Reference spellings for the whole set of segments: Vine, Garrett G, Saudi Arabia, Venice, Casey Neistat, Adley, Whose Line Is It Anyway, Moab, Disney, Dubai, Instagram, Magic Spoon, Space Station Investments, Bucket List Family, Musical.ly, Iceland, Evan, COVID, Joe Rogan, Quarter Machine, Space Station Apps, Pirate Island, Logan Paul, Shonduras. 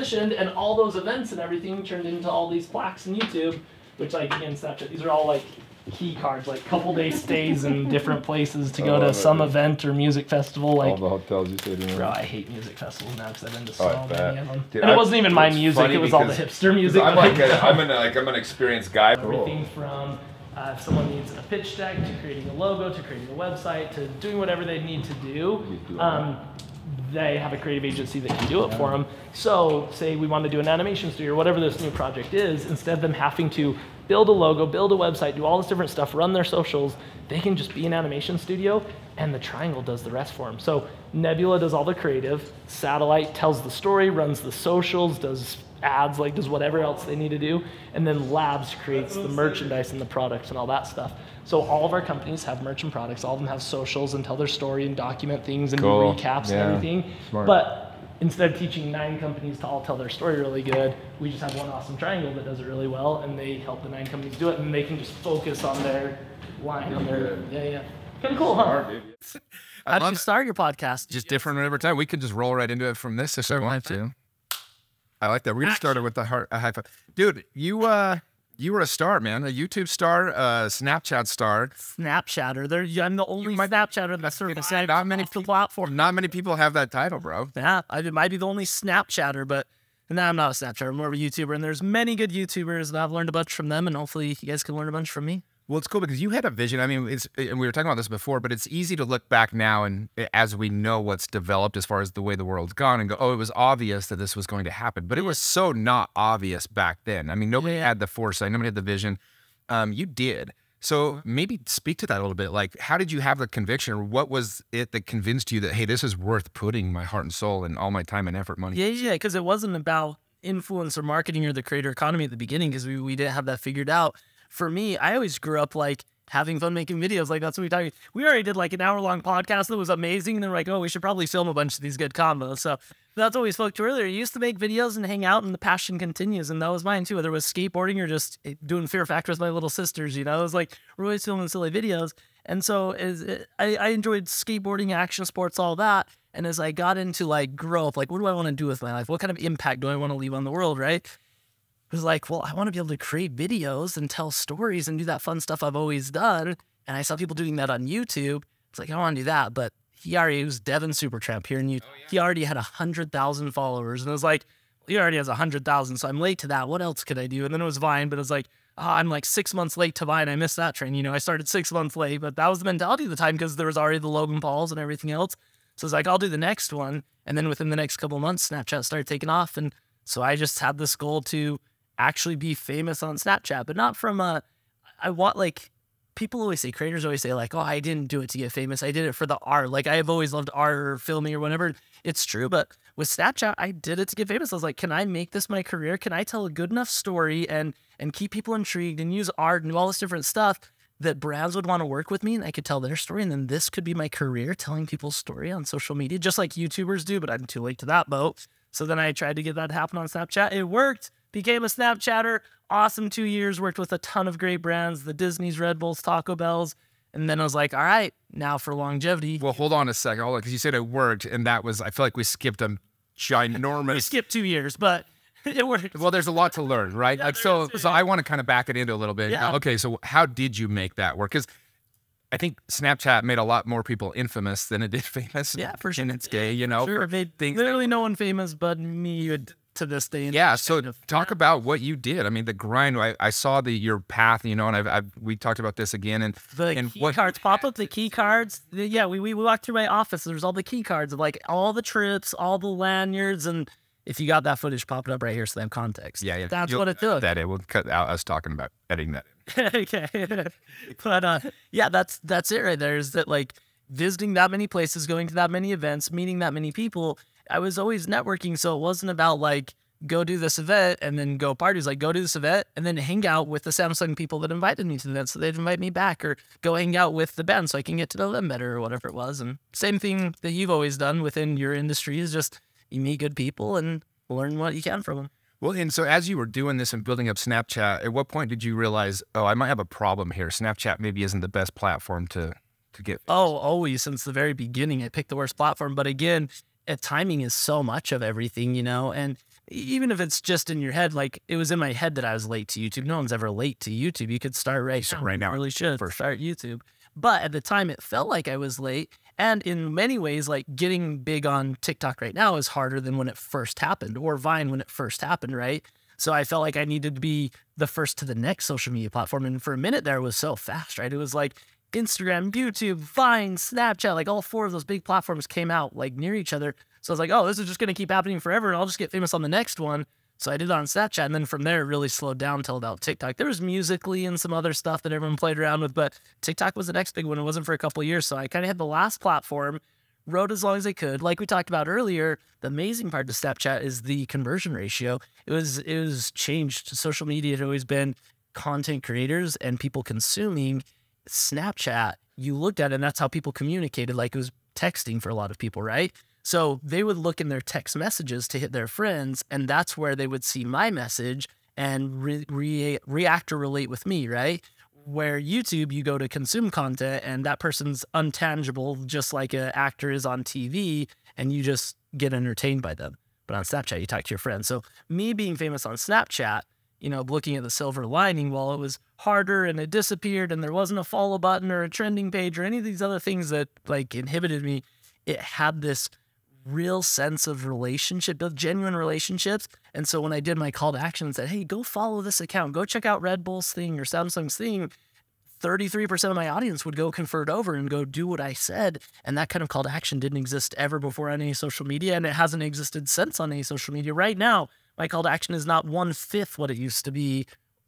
competitioned, and all those events and everything turned into all these plaques in YouTube, which like in Snapchat, these are all like key cards, like couple day stays in different places to go to some event or music festival. Like all the hotels you stayed in. Bro, I hate music festivals now because I've been to so many of them. Dude, and it wasn't even my music; it was all the hipster music. I'm like, I'm an experienced guy. Everything from if someone needs a pitch deck to creating a logo to creating a website to doing whatever they need to do. They have a creative agency that can do it for them. So say we want to do an animation studio or whatever this new project is, instead of them having to build a logo, build a website, do all this different stuff, run their socials, they can just be an animation studio and the triangle does the rest for them. So Nebula does all the creative, Satellite tells the story, runs the socials, does ads, like does whatever else they need to do, and then Labs creates the merchandise and the products and all that stuff. So all of our companies have merch and products. All of them have socials and tell their story and document things and do recaps and everything. Smart. But instead of teaching 9 companies to all tell their story really good, we just have one awesome triangle that does it really well, and they help the 9 companies do it, and they can just focus on their line. On their, Kind of cool, huh? How'd you start your podcast? Just different every time. We could just roll right into it from this if we wanted to. I like that. We're going to start it with a high five. Dude, you were a star, man. A YouTube star, a Snapchat star. Snapchatter. I'm the only Snapchatter that surfaced. Not many platform. Not many people have that title, bro. Yeah, I might be the only Snapchatter, but now I'm not a Snapchatter. I'm more of a YouTuber, and there's many good YouTubers that I've learned a bunch from them, and hopefully you guys can learn a bunch from me. Well, it's cool because you had a vision. I mean, and we were talking about this before, but it's easy to look back now and as we know what's developed as far as the way the world's gone and go, oh, it was obvious that this was going to happen, but it was so not obvious back then. I mean, nobody had the foresight, nobody had the vision. You did. So maybe speak to that a little bit. Like, how did you have the conviction, or what was it that convinced you that, hey, this is worth putting my heart and soul and all my time and effort, money? Yeah, because it wasn't about influencer marketing or the creator economy at the beginning because we didn't have that figured out. For me, I always grew up like having fun making videos. Like that's what we talked about. We already did like an hour-long podcast that was amazing. And then we're like, oh, we should probably film a bunch of these good combos. So that's what we spoke to earlier. You used to make videos and hang out, and the passion continues. And that was mine too. Whether it was skateboarding or just doing Fear Factor with my little sisters, you know, it was like we're always filming silly videos. And so I enjoyed skateboarding, action sports, all that. And as I got into like growth, like what do I want to do with my life? What kind of impact do I want to leave on the world, right? It was like, well, I want to be able to create videos and tell stories and do that fun stuff I've always done. And I saw people doing that on YouTube. It's like, I want to do that. But it was Devin Supertramp here in Utah. Oh, yeah. He already had 100,000 followers. And it was like, he already has 100,000, so I'm late to that. What else could I do? And then it was Vine, but it was like, oh, I'm like 6 months late to Vine. I missed that train. You know, I started 6 months late, but that was the mentality of the time because there was already the Logan Pauls and everything else. So it's like, I'll do the next one. And then within the next couple of months, Snapchat started taking off. And so I just had this goal to actually be famous on Snapchat, but not from a, I want like, people always say, creators always say like, oh, I didn't do it to get famous. I did it for the art. Like I have always loved art or filming or whatever. It's true. But with Snapchat, I did it to get famous. I was like, can I make this my career? Can I tell a good enough story and keep people intrigued and use art and do all this different stuff that brands would want to work with me and I could tell their story. And then this could be my career telling people's story on social media, just like YouTubers do, but I'm too late to that boat. So then I tried to get that to happen on Snapchat. It worked. Became a Snapchatter, awesome 2 years, worked with a ton of great brands, the Disney's, Red Bulls, Taco Bells, and then I was like, all right, now for longevity. Well, hold on a second, hold on, because you said it worked, and that was, I feel like we skipped a ginormous... We skipped 2 years, but it worked. Well, there's a lot to learn, right? Yeah, so I want to kind of back it into a little bit. Yeah. Okay, so how did you make that work? Because I think Snapchat made a lot more people infamous than it did famous. Yeah, for sure. In its day, you know. Sure, literally no one famous but me. To this day. Yeah, so talk about what you did. I mean, the grind. I saw your path, you know, and we talked about this again. And the key cards pop up, the key cards. Yeah, we walked through my office. There's all the key cards of like all the trips, all the lanyards, and if you got that footage popping up right here, so they have context. Yeah, yeah. That's what it took. That it will cut out us talking about editing that. Okay, but yeah, that's it right there. Is that like visiting that many places, going to that many events, meeting that many people. I was always networking, so it wasn't about like, go do this event and then go parties. Like, go do this event and then hang out with the Samsung people that invited me to the event so they'd invite me back, or go hang out with the band so I can get to know them better or whatever it was. And same thing that you've always done within your industry is just you meet good people and learn what you can from them. Well, and so as you were doing this and building up Snapchat, at what point did you realize, oh, I might have a problem here? Snapchat maybe isn't the best platform to get. Oh, always. Since the very beginning, I picked the worst platform. But again... timing is so much of everything, you know, and even if it's just in your head, like it was in my head that I was late to YouTube. No one's ever late to YouTube. You could start right now. Right now. You really should start YouTube. But at the time, it felt like I was late. And in many ways, like getting big on TikTok right now is harder than when it first happened, or Vine when it first happened, right? So I felt like I needed to be the first to the next social media platform. And for a minute there, it was so fast, right? It was like Instagram, YouTube, Vine, Snapchat, like all four of those big platforms came out like near each other. So I was like, oh, this is just going to keep happening forever and I'll just get famous on the next one. So I did it on Snapchat. And then from there, it really slowed down till about TikTok. There was Musical.ly and some other stuff that everyone played around with, but TikTok was the next big one. It wasn't for a couple of years. So I kind of had the last platform, rode as long as I could. Like we talked about earlier, the amazing part of Snapchat is the conversion ratio. It was changed. Social media had always been content creators and people consuming. Snapchat, you looked at it and that's how people communicated. Like it was texting for a lot of people, right? So they would look in their text messages to hit their friends, and that's where they would see my message and react or relate with me, right? Where YouTube, you go to consume content, and that person's untangible, just like an actor is on TV, and you just get entertained by them. But on Snapchat, you talk to your friends. So me being famous on Snapchat, you know, looking at the silver lining, while it was harder and it disappeared and there wasn't a follow button or a trending page or any of these other things that like inhibited me, it had this real sense of relationship, build genuine relationships. And so when I did my call to action and said, hey, go follow this account, go check out Red Bull's thing or Samsung's thing, 33% of my audience would go convert over and go do what I said. And that kind of call to action didn't exist ever before on any social media, and it hasn't existed since on any social media. Right now, my call to action is not 1/5 what it used to be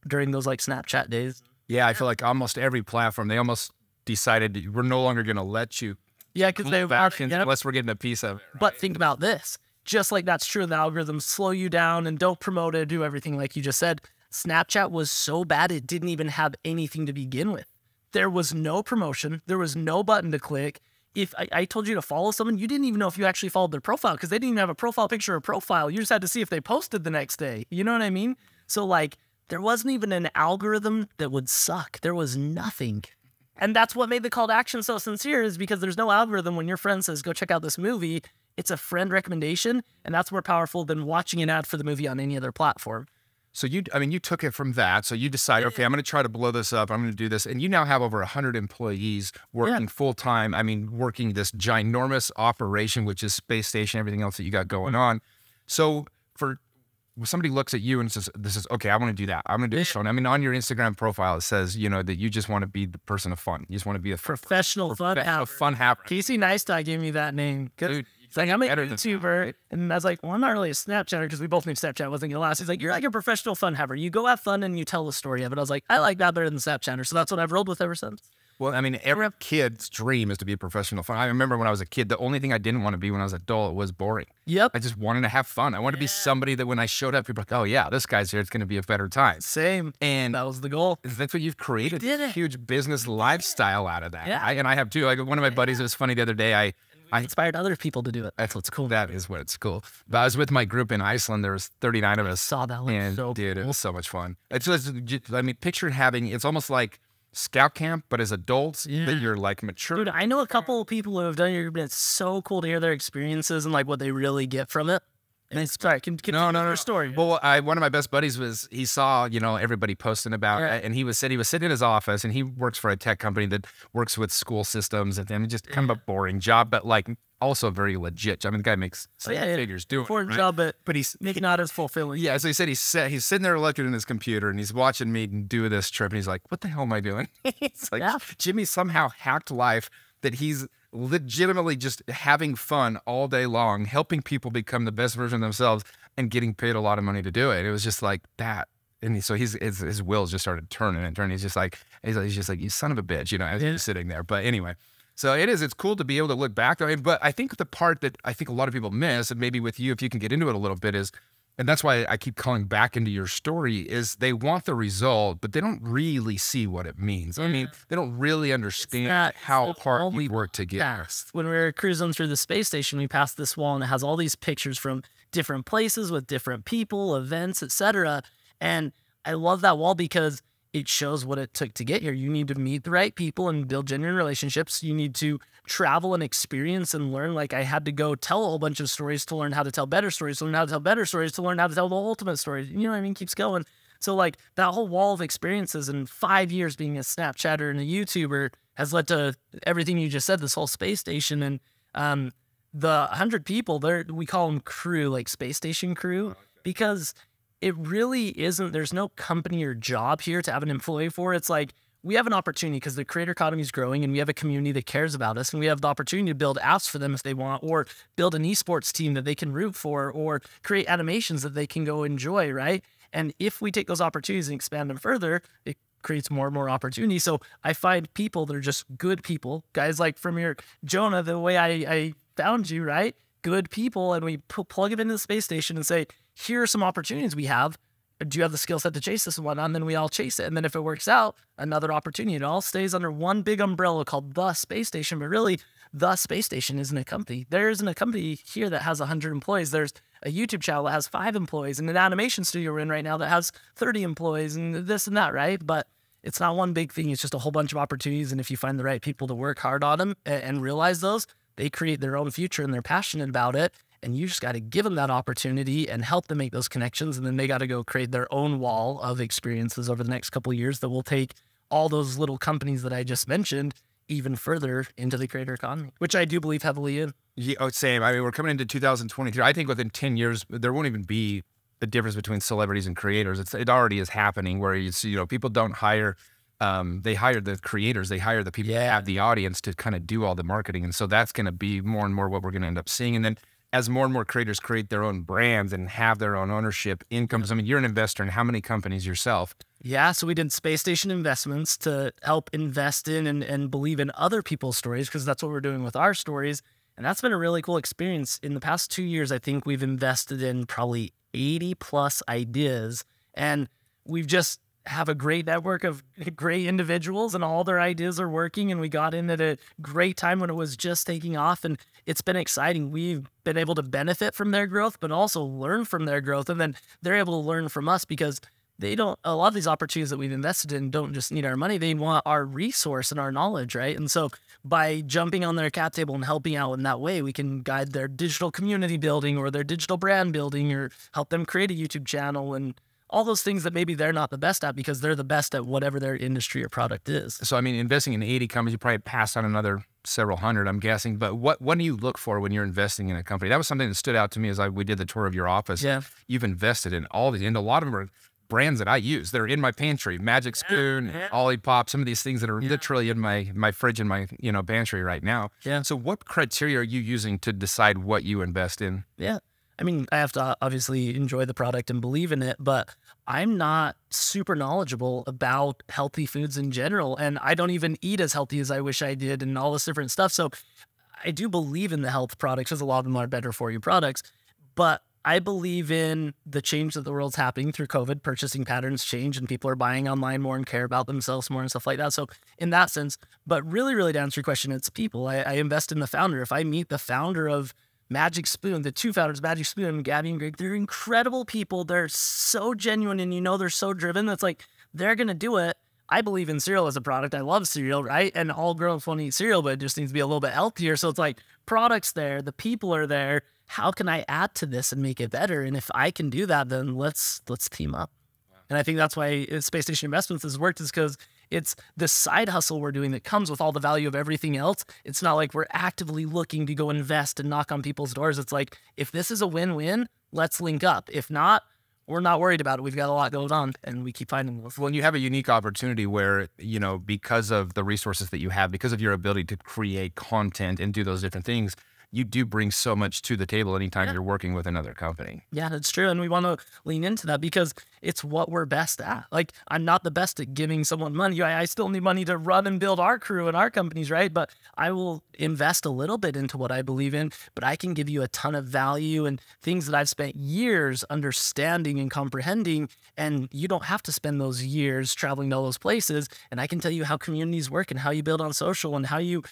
during those like Snapchat days. Yeah, I feel like almost every platform, they almost decided we're no longer going to let you. Yeah, because they are, unless we're getting a piece of it. Right? But think about this. Just like that's true, the algorithms slow you down and don't promote it, do everything like you just said. Snapchat was so bad, it didn't even have anything to begin with. There was no promotion. There was no button to click. If I told you to follow someone, you didn't even know if you actually followed their profile because they didn't even have a profile picture or profile. You just had to see if they posted the next day. You know what I mean? So like there wasn't even an algorithm that would suck. There was nothing. And that's what made the call to action so sincere, is because there's no algorithm. When your friend says, go check out this movie, it's a friend recommendation. And that's more powerful than watching an ad for the movie on any other platform. So you, I mean, you took it from that. So you decided, okay, I'm going to try to blow this up. I'm going to do this. And you now have over 100 employees working full time. I mean, working this ginormous operation, which is Space Station, everything else that you got going on. So for when somebody looks at you and says, this is, okay, I want to do that. I'm going to do it. I mean, on your Instagram profile, it says, you know, that you just want to be the person of fun. You just want to be a professional fun happer. Casey Neistat gave me that name. Dude. It's like, I'm a YouTuber, and I was like, well, I'm not really a Snapchatter, because we both knew Snapchat wasn't going to last. He's like, you're like a professional fun haver. You go have fun, and you tell the story of it. I was like, I like that better than Snapchatter, so that's what I've rolled with ever since. Well, I mean, every kid's dream is to be a professional fun. I remember when I was a kid, the only thing I didn't want to be when I was an adult was boring. Yep. I just wanted to have fun. I wanted to be somebody that when I showed up, people were like, oh, yeah, this guy's here. It's going to be a better time. Same. And that was the goal. That's what you've created. A huge business lifestyle out of that. Yeah. I have, too. Like, one of my buddies, it was funny the other day, I inspired other people to do it. That's what's cool. That is what's cool. But I was with my group in Iceland. There was 39 of us. I saw that. And so dude, cool. It was so much fun. It's just, I mean, picture having, it's almost like scout camp, but as adults, that you're like mature. Dude, I know a couple of people who have done your group, and it's so cool to hear their experiences and like what they really get from it. And sorry, can no, your story. Well, one of my best buddies was, he saw, you know, everybody posting about it, and he was sitting in his office, and he works for a tech company that works with school systems, and just kind of a boring job, but like also very legit. I mean, the guy makes figures doing it, right? Job, but he's not as fulfilling. Yeah, so he said he's sitting there looking at his computer, and he's watching me do this trip, and he's like, what the hell am I doing? It's like, Jimmy somehow hacked life that he's legitimately just having fun all day long, helping people become the best version of themselves and getting paid a lot of money to do it. It was just like that. And so his wheels just started turning and turning. He's just like, you son of a bitch, you know, as you're sitting there. But anyway, so it's cool to be able to look back. I mean, but I think the part that I think a lot of people miss, and maybe with you, if you can get into it a little bit, is, and that's why I keep calling back into your story, is they want the result, but they don't really see what it means. I mean, they don't really understand how hard we work to get. When we were cruising through the space station, we passed this wall, and it has all these pictures from different places with different people, events, etc. And I love that wall because it shows what it took to get here. You need to meet the right people and build genuine relationships. You need to travel and experience and learn. Like, I had to go tell a whole bunch of stories to learn how to tell better stories, to learn how to tell better stories, to learn how to tell the ultimate story. You know what I mean? Keeps going. So, like, that whole wall of experiences and 5 years being a Snapchatter and a YouTuber has led to everything you just said, this whole space station. And the 100 people, we call them crew, like space station crew, because it really isn't, there's no company or job here to have an employee for. It's like, we have an opportunity because the creator economy is growing and we have a community that cares about us, and we have the opportunity to build apps for them if they want, or build an esports team that they can root for, or create animations that they can go enjoy, right? And if we take those opportunities and expand them further, it creates more and more opportunity. So I find people that are just good people, guys like from your Jonah, the way I found you, right? Good people, and we plug it into the space station and say, here are some opportunities we have. Do you have the skill set to chase this and whatnot? And then we all chase it. And then if it works out, another opportunity. It all stays under one big umbrella called the space station. But really, the space station isn't a company. There isn't a company here that has 100 employees. There's a YouTube channel that has 5 employees, and an animation studio we're in right now that has 30 employees, and this and that, right? But it's not one big thing. It's just a whole bunch of opportunities. And if you find the right people to work hard on them and realize those, they create their own future and they're passionate about it. And you just got to give them that opportunity and help them make those connections. And then they got to go create their own wall of experiences over the next couple of years that will take all those little companies that I just mentioned even further into the creator economy, which I do believe heavily in. Yeah, oh, same. I mean, we're coming into 2023. I think within 10 years, there won't even be the difference between celebrities and creators. It already is happening where you see, you know, people don't hire, they hire the creators, they hire the people who have the audience to kind of do all the marketing. And so that's going to be more and more what we're going to end up seeing. And then as more and more creators create their own brands and have their own ownership incomes. I mean, you're an investor in how many companies yourself? Yeah, so we did Space Station Investments to help invest in and believe in other people's stories, because that's what we're doing with our stories. And that's been a really cool experience. In the past 2 years, I think we've invested in probably 80+ ideas, and we've just have a great network of great individuals, and all their ideas are working, and we got in at a great time when it was just taking off, and it's been exciting. We've been able to benefit from their growth, but also learn from their growth, and then they're able to learn from us, because they don't, a lot of these opportunities that we've invested in don't just need our money, they want our resource and our knowledge, right? And so by jumping on their cap table and helping out in that way, we can guide their digital community building or their digital brand building, or help them create a YouTube channel, and all those things that maybe they're not the best at, because they're the best at whatever their industry or product is. So, I mean, investing in 80 companies, you probably pass on another several hundred, I'm guessing. But what do you look for when you're investing in a company? That was something that stood out to me as we did the tour of your office. Yeah. You've invested in all these, and a lot of them are brands that I use. They're in my pantry, Magic Spoon, Ollipop, some of these things that are literally in my fridge and my pantry right now. Yeah. So what criteria are you using to decide what you invest in? Yeah. I mean, I have to obviously enjoy the product and believe in it, but I'm not super knowledgeable about healthy foods in general, and I don't even eat as healthy as I wish I did and all this different stuff. So I do believe in the health products, because a lot of them are better for you products, but I believe in the change that the world's happening through COVID. Purchasing patterns change, and people are buying online more and care about themselves more and stuff like that. So in that sense, but really, really to answer your question, it's people. I invest in the founder. If I meet the founder of Magic Spoon, the two founders, Magic Spoon, Gabby and Greg, they're incredible people. They're so genuine, and they're so driven. That's like, they're going to do it. I believe in cereal as a product. I love cereal, right? And all grown-ups want to eat cereal, but it just needs to be a little bit healthier. So it's like, products there, the people are there. How can I add to this and make it better? And if I can do that, then let's team up. Wow. And I think that's why Space Station Investments has worked, is because it's the side hustle we're doing that comes with all the value of everything else. It's not like we're actively looking to go invest and knock on people's doors. It's like, if this is a win-win, let's link up. If not, we're not worried about it. We've got a lot going on, and we keep finding them. Well, and you have a unique opportunity where, because of the resources that you have, because of your ability to create content and do those different things, you do bring so much to the table anytime you're working with another company. Yeah, that's true. And we want to lean into that, because it's what we're best at. Like, I'm not the best at giving someone money. I still need money to run and build our crew and our companies, right? But I will invest a little bit into what I believe in, but I can give you a ton of value and things that I've spent years understanding and comprehending. And you don't have to spend those years traveling to all those places. And I can tell you how communities work, and how you build on social, and how you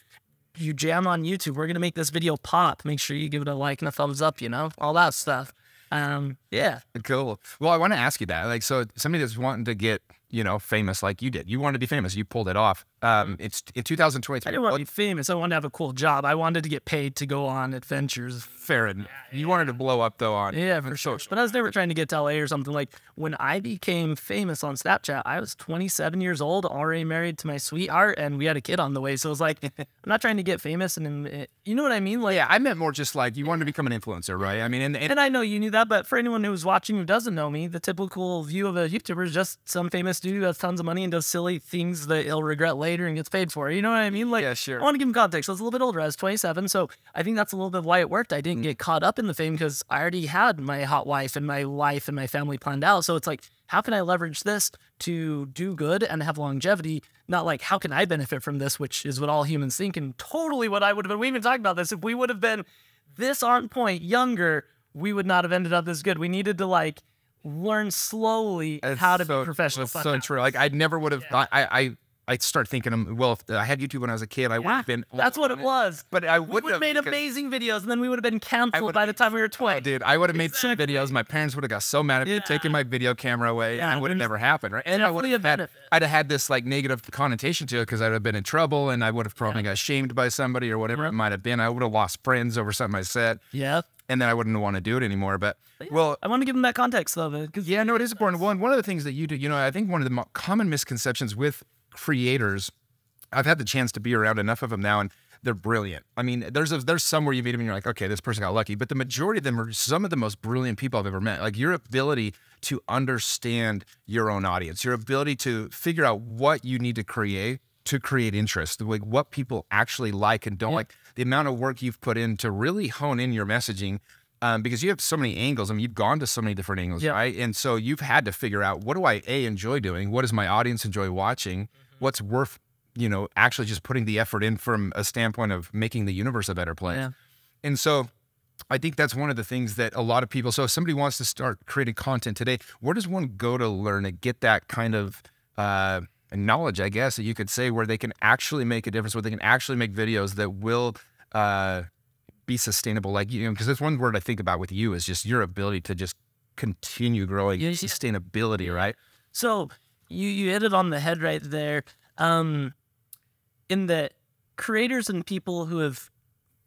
jam on YouTube. We're going to make this video pop. Make sure you give it a like and a thumbs up, all that stuff. Yeah. Cool. Well, I want to ask you that. Like, so somebody that's wanting to get you know, famous like you did. You wanted to be famous. You pulled it off. It's in 2023. I didn't want to be famous. I wanted to have a cool job. I wanted to get paid to go on adventures. Fair enough. Yeah, you wanted to blow up though on for sure. But I was never trying to get to LA or something. Like when I became famous on Snapchat, I was 27 years old, already married to my sweetheart, and we had a kid on the way. So it was like, I'm not trying to get famous, and you know what I mean? Like, yeah, I meant more just like you wanted to become an influencer, right? I mean, and I know you knew that, but for anyone who's watching who doesn't know me, the typical view of a YouTuber is just some famous dude who has tons of money and does silly things that he'll regret later and gets paid for. You know what I mean? Like, yeah, sure. I want to give him context. I was a little bit older. I was 27, so I think that's a little bit why it worked. I didn't get caught up in the fame because I already had my hot wife and my life and my family planned out. So it's like, how can I leverage this to do good and have longevity? Not like, how can I benefit from this, which is what all humans think and totally what I would have been. We even talked about this. If we would have been this on point younger, we would not have ended up this good. We needed to like learn slowly how to be professional. That's so true. Like I never would have thought, I start thinking, well, if I had YouTube when I was a kid, I would have been... That's what it was. But I would have made amazing videos, and then we would have been canceled by the time we were 20. Oh, dude, I would have made some videos. My parents would have got so mad at me taking my video camera away, and it would have never happened, right? And I would have had... I'd have had this like negative connotation to it because I would have been in trouble, and I would have probably got shamed by somebody or whatever it might have been. I would have lost friends over something I said. Yeah. And then I wouldn't want to do it anymore. But, well, I want to give them that context, though. Yeah, no, it is important. Well, and one of the things that you do, you know, I think one of the common misconceptions with creators, I've had the chance to be around enough of them now, and they're brilliant. I mean, there's some where you meet them and you're like, okay, this person got lucky, but the majority of them are some of the most brilliant people I've ever met. Like your ability to understand your own audience, your ability to figure out what you need to create interest, like what people actually like and don't like, the amount of work you've put in to really hone in your messaging, because you have so many angles. I mean, you've gone to so many different angles, right? And so you've had to figure out, what do I, A, enjoy doing? What does my audience enjoy watching? What's worth, you know, actually just putting the effort in from a standpoint of making the universe a better place. Yeah. And so I think that's one of the things that a lot of people, so if somebody wants to start creating content today, where does one go to learn to get that kind of knowledge, I guess, that you could say, where they can actually make a difference, where they can actually make videos that will be sustainable? Like, you know, because that's one word I think about with you is just your ability to just continue growing, sustainability, right? So... You hit it on the head right there. In that creators and people who have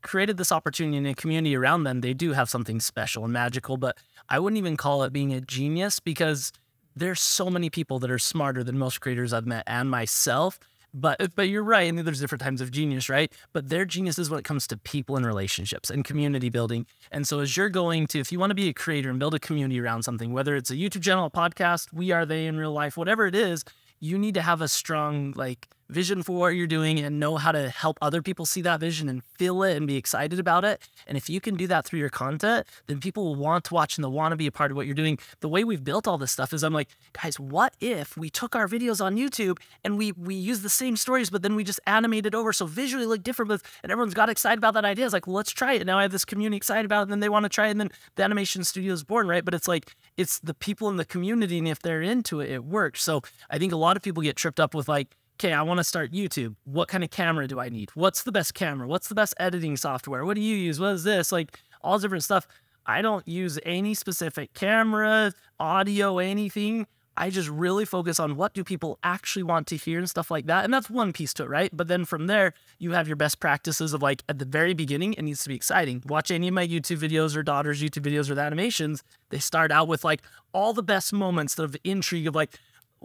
created this opportunity in a community around them, they do have something special and magical, but I wouldn't even call it being a genius because there's so many people that are smarter than most creators I've met and myself. But you're right, and there's different types of genius, right? But their genius is when it comes to people and relationships and community building. And so as you're going to, if you want to be a creator and build a community around something, whether it's a YouTube channel, a podcast, We Are They in Real Life, whatever it is, you need to have a strong like vision for what you're doing and know how to help other people see that vision and feel it and be excited about it. And if you can do that through your content, then people will want to watch and they'll want to be a part of what you're doing. The way we've built all this stuff is I'm like, guys, what if we took our videos on YouTube and we use the same stories, but then we just animated over so visually look different, and everyone's got excited about that idea. It's like, well, let's try it. And now I have this community excited about it, and then they want to try it, and then the animation studio is born, right? But it's like, it's the people in the community, and if they're into it, it works. So I think a lot of people get tripped up with like, okay, I want to start YouTube. What kind of camera do I need? What's the best camera? What's the best editing software? What do you use? What is this? Like all different stuff. I don't use any specific camera, audio, anything. I just really focus on what do people actually want to hear and stuff like that. And that's one piece to it, right? But then from there, you have your best practices of like at the very beginning, it needs to be exciting. Watch any of my YouTube videos or daughter's YouTube videos or the animations. They start out with like all the best moments of intrigue of like,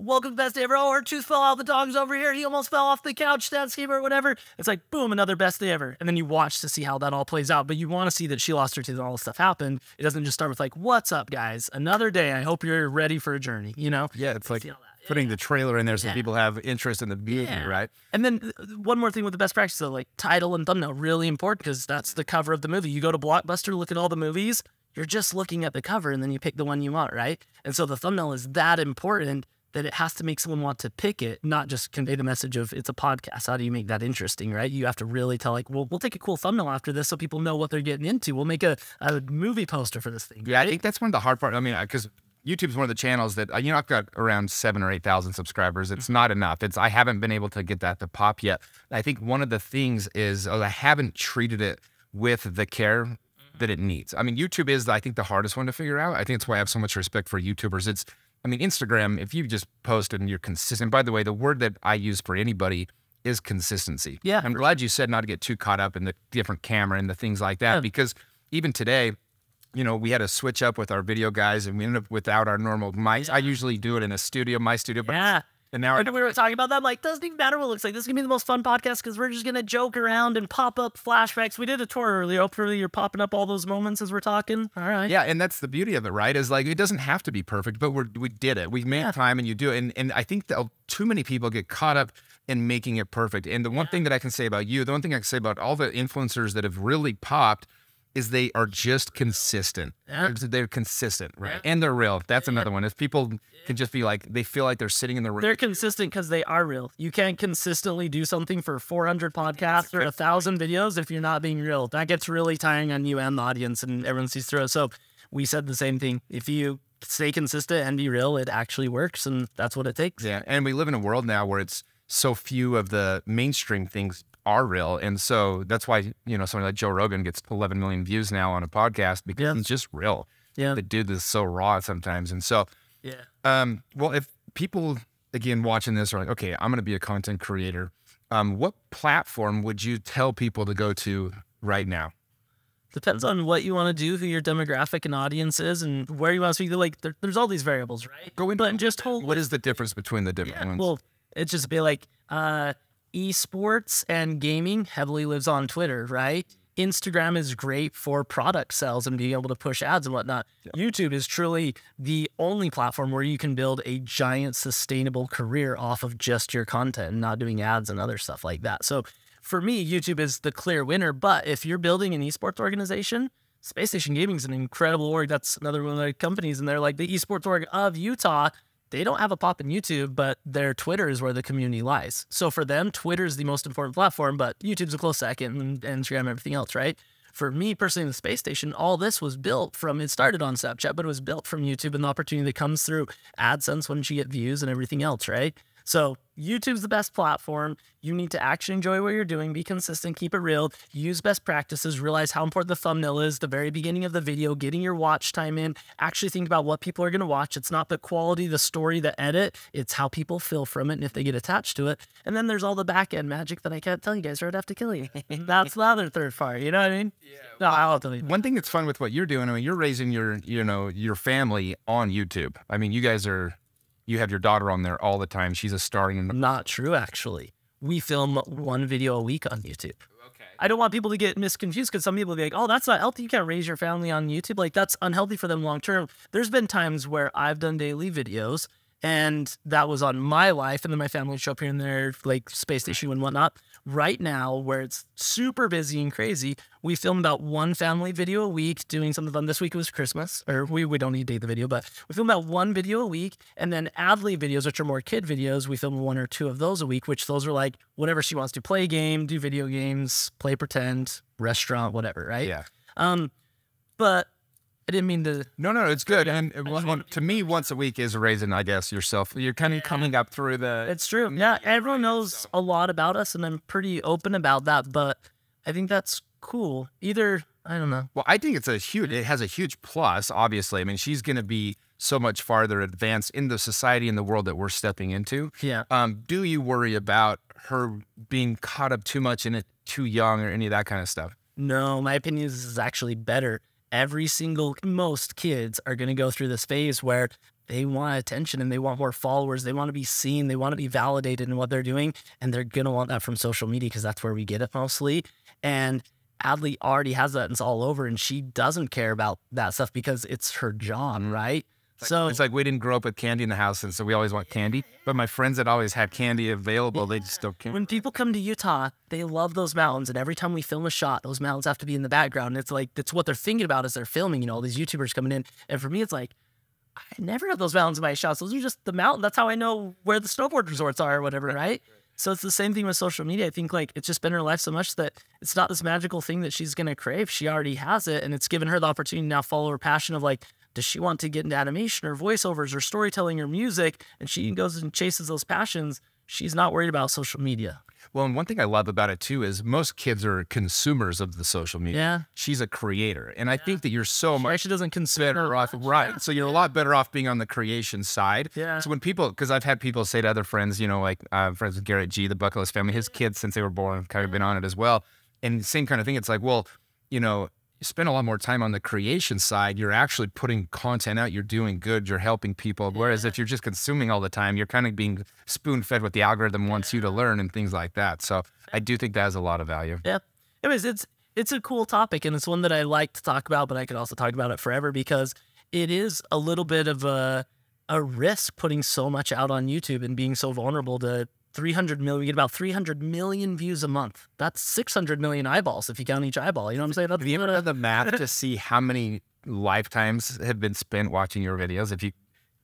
welcome to best day ever. Oh, her tooth fell out. The dog's over here. He almost fell off the couch. That's him or whatever. It's like, boom, another best day ever. And then you watch to see how that all plays out. But you want to see that she lost her tooth and all this stuff happened. It doesn't just start with like, what's up, guys? Another day. I hope you're ready for a journey, you know? Yeah, it's like putting the trailer in there so people have interest in the beauty, right? And then one more thing with the best practices, though, like title and thumbnail, really important because that's the cover of the movie. You go to Blockbuster, look at all the movies. You're just looking at the cover and then you pick the one you want, right? And so the thumbnail is that important that it has to make someone want to pick it, not just convey the message of it's a podcast. How do you make that interesting, right? You have to really tell like, well, we'll take a cool thumbnail after this so people know what they're getting into. We'll make a movie poster for this thing. Yeah, right? I think that's one of the hard parts. I mean, because YouTube's one of the channels that, you know, I've got around 7,000 or 8,000 subscribers. It's not enough. I haven't been able to get that to pop yet. I think one of the things is I haven't treated it with the care that it needs. I mean, YouTube is, I think, the hardest one to figure out. I think that's why I have so much respect for YouTubers. It's I mean, Instagram, if you just post and you're consistent, by the way, the word that I use for anybody is consistency. Yeah. I'm glad you said not to get too caught up in the different camera and the things like that, because even today, you know, we had to switch up with our video guys and we ended up without our normal mics. I usually do it in a studio, my studio. But and now we were talking about that. I'm like, doesn't even matter what it looks like. This is going to be the most fun podcast because we're just going to joke around and pop up flashbacks. We did a tour earlier. Hopefully you're popping up all those moments as we're talking. All right. Yeah, and that's the beauty of it, right? Is like, it doesn't have to be perfect, but we did it. We made time and you do it. And I think that too many people get caught up in making it perfect. And the one thing that I can say about you, the one thing I can say about all the influencers that have really popped is they are just consistent. They're consistent, right? And they're real. That's another one. If people can just be like, they feel like they're sitting in the room. They're consistent because they are real. You can't consistently do something for 400 podcasts or 1,000 videos if you're not being real. That gets really tiring on you and the audience, and everyone sees through it. So we said the same thing. If you stay consistent and be real, it actually works, and that's what it takes. Yeah, and we live in a world now where it's so few of the mainstream things are real, and so that's why, you know, someone like Joe Rogan gets 11 million views now on a podcast, because it's just real. Yeah, the dude is so raw sometimes, and so well, if people again watching this are like, okay, I'm going to be a content creator, what platform would you tell people to go to right now? Depends on what you want to do, who your demographic and audience is, and where you want to speak. Like, there's all these variables, right? Go in, but just hold. What is the difference between the different ones? Well, it'd just be like, esports and gaming heavily lives on Twitter, right? Instagram is great for product sales and being able to push ads and whatnot. YouTube is truly the only platform where you can build a giant sustainable career off of just your content and not doing ads and other stuff like that. So for me, YouTube is the clear winner. But if you're building an esports organization, Space Station Gaming is an incredible org. That's another one of the companies, and they're like the esports org of Utah. They don't have a pop in YouTube, but their Twitter is where the community lies. So for them, Twitter is the most important platform, but YouTube's a close second, and Instagram and everything else, right? For me personally, in the Space Station, all this was built from, it started on Snapchat, but it was built from YouTube and the opportunity that comes through AdSense once you get views and everything else, right? So YouTube's the best platform. You need to actually enjoy what you're doing, be consistent, keep it real, use best practices, realize how important the thumbnail is, the very beginning of the video, getting your watch time in, actually think about what people are going to watch. It's not the quality, the story, the edit, it's how people feel from it and if they get attached to it. And then there's all the back end magic that I can't tell you guys or I'd have to kill you. That's the other third part, you know what I mean? Yeah, well, no, I'll tell you. One thing that's fun with what you're doing, I mean, you're raising your, you know, your family on YouTube. I mean, you guys are... You have your daughter on there all the time. She's a star in the... Not true, actually. We film one video a week on YouTube. Okay. I don't want people to get misconfused because some people will be like, oh, that's not healthy. You can't raise your family on YouTube. Like, that's unhealthy for them long term. There's been times where I've done daily videos, and that was on my life, and then my family would show up here and there, like Space Station and whatnot. Right now, where it's super busy and crazy, we film about one family video a week doing something fun. This week it was Christmas, or we don't need to date the video, but we film about one video a week, and then Adley videos, which are more kid videos, we film 1 or 2 of those a week, which those are like whatever she wants to play a game, do video games, play pretend, restaurant, whatever, right? Yeah. But I didn't mean to... No, no, it's good. And to me, once a week is raising, I guess, yourself. You're kind of coming up through the... It's true. Yeah, everyone knows a lot about us, and I'm pretty open about that, but I think that's cool. Either, I don't know. Well, I think it's a huge... It has a huge plus, obviously. I mean, she's going to be so much farther advanced in the society and the world that we're stepping into. Yeah. Do you worry about her being caught up too much in it too young or any of that kind of stuff? No, my opinion is this is actually better. Most kids are going to go through this phase where they want attention and they want more followers. They want to be seen. They want to be validated in what they're doing. And they're going to want that from social media because that's where we get it mostly. And Adley already has that and it's all over. And she doesn't care about that stuff because it's her job, right? So it's like we didn't grow up with candy in the house, and so we always want candy. But my friends that always had candy available, they just don't care. When people come to Utah, they love those mountains, and every time we film a shot, those mountains have to be in the background. And it's like that's what they're thinking about as they're filming. You know, all these YouTubers coming in, and for me, it's like I never have those mountains in my shots. Those are just the mountain. That's how I know where the snowboard resorts are or whatever, right? So it's the same thing with social media. I think like it's just been her life so much that it's not this magical thing that she's gonna crave. She already has it, and it's given her the opportunity to now follow her passion of like. Does she want to get into animation or voiceovers or storytelling or music? And she goes and chases those passions. She's not worried about social media. Well, and one thing I love about it too is most kids are consumers of the social media. Yeah. She's a creator. And I think that you're so much actually doesn't consider off. Right. So you're a lot better off being on the creation side. Yeah. So when people, because I've had people say to other friends, you know, like friends with Garrett G, the Bucket List Family, his kids since they were born have kind of been on it as well. And same kind of thing. It's like, well, you know, you spend a lot more time on the creation side. You're actually putting content out. You're doing good. You're helping people. Yeah. Whereas if you're just consuming all the time, you're kind of being spoon-fed what the algorithm wants you to learn and things like that. So I do think that has a lot of value. Yeah. Anyways, it's a cool topic, and it's one that I like to talk about, but I could also talk about it forever because it is a little bit of a risk putting so much out on YouTube and being so vulnerable to 300 million, we get about 300 million views a month. That's 600 million eyeballs if you count each eyeball. You know what I'm saying? That's, have you ever done the math to see how many lifetimes have been spent watching your videos? If you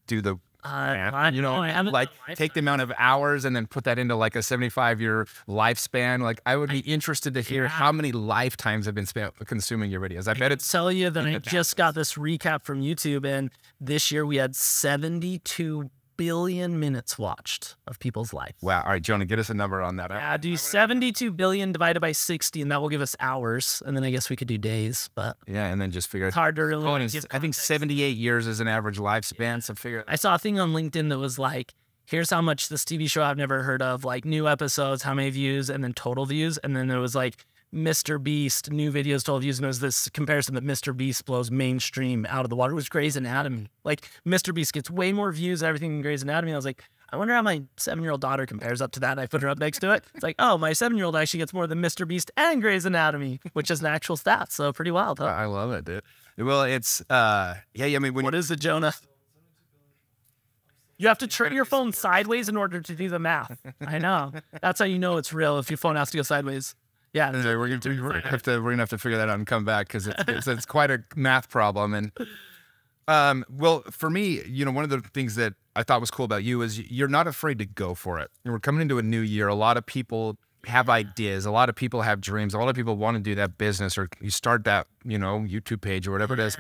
do the math, you know, like take the amount of hours and then put that into like a 75-year lifespan. Like I would be interested to hear how many lifetimes have been spent consuming your videos. I bet it's tell you that I just got this recap from YouTube, and this year we had 72 billion minutes watched of people's life. Wow. All right, Jonah, get us a number on that. Yeah, do 72 billion divided by 60, and that will give us hours. And then I guess we could do days, but yeah, and then just figure out. It's hard to really. Oh, I think 78 years is an average lifespan, so figure it out. I saw a thing on LinkedIn that was like, here's how much this TV show I've never heard of, like new episodes, how many views, and then total views. And then there was like Mr. Beast, new videos, total views, and there's this comparison that Mr. Beast blows mainstream out of the water. It was Grey's Anatomy. Like, Mr. Beast gets way more views and everything than Grey's Anatomy. I was like, I wonder how my 7-year-old daughter compares up to that, and I put her up next to it. It's like, oh, my 7-year-old actually gets more than Mr. Beast and Grey's Anatomy, which is an actual stat, so pretty wild, huh? I love it, dude. Well, it's, yeah, I mean, when what is it, Jonah? You have to turn your phone sideways in order to do the math. I know. That's how you know it's real, if your phone has to go sideways. Yeah, we're gonna have to figure that out and come back because it's quite a math problem. And well, for me, you know, one of the things that I thought was cool about you is you're not afraid to go for it. And we're coming into a new year. A lot of people have ideas. A lot of people have dreams. A lot of people want to do that business or you start that, you know, YouTube page or whatever it is.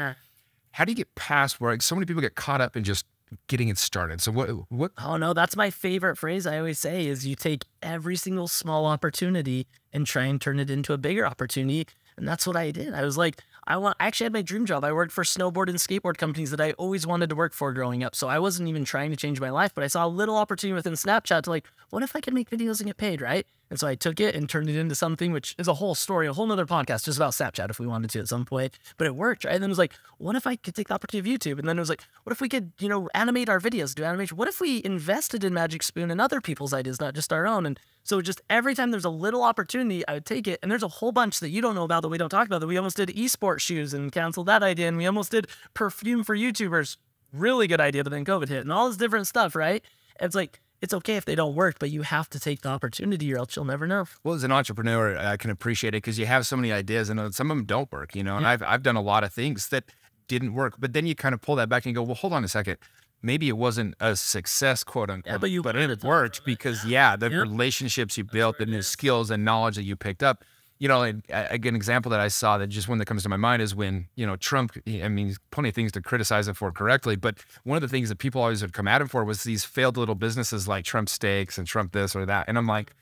How do you get past where like, so many people get caught up in just getting it started? So what? Oh no, that's my favorite phrase I always say is you take every single small opportunity and try and turn it into a bigger opportunity. And that's what I did. I was like, I actually had my dream job. I worked for snowboard and skateboard companies that I always wanted to work for growing up. So I wasn't even trying to change my life, but I saw a little opportunity within Snapchat to like, what if I could make videos and get paid, right? And so I took it and turned it into something, which is a whole story, a whole nother podcast just about Snapchat if we wanted to at some point, but it worked, right? And then it was like, what if I could take the opportunity of YouTube? And then it was like, what if we could, you know, animate our videos, do animation? What if we invested in Magic Spoon and other people's ideas, not just our own? And so just every time there's a little opportunity, I would take it. And there's a whole bunch that you don't know about that we don't talk about, that we almost did esports shoes and canceled that idea. And we almost did perfume for YouTubers. Really good idea, but then COVID hit and all this different stuff, right? And it's like, it's okay if they don't work, but you have to take the opportunity or else you'll never know. Well, as an entrepreneur, I can appreciate it because you have so many ideas and some of them don't work, you know? And I've done a lot of things that didn't work, but then you kind of pull that back and go, well, hold on a second. Maybe it wasn't a success, quote unquote, but it worked because, yeah, the relationships you built and the skills and knowledge that you picked up. You know, and an example that I saw that just one that comes to my mind is when, you know, Trump, I mean, plenty of things to criticize him for correctly, but one of the things that people always would come at him for was these failed little businesses like Trump Steaks and Trump this or that. And I'm like,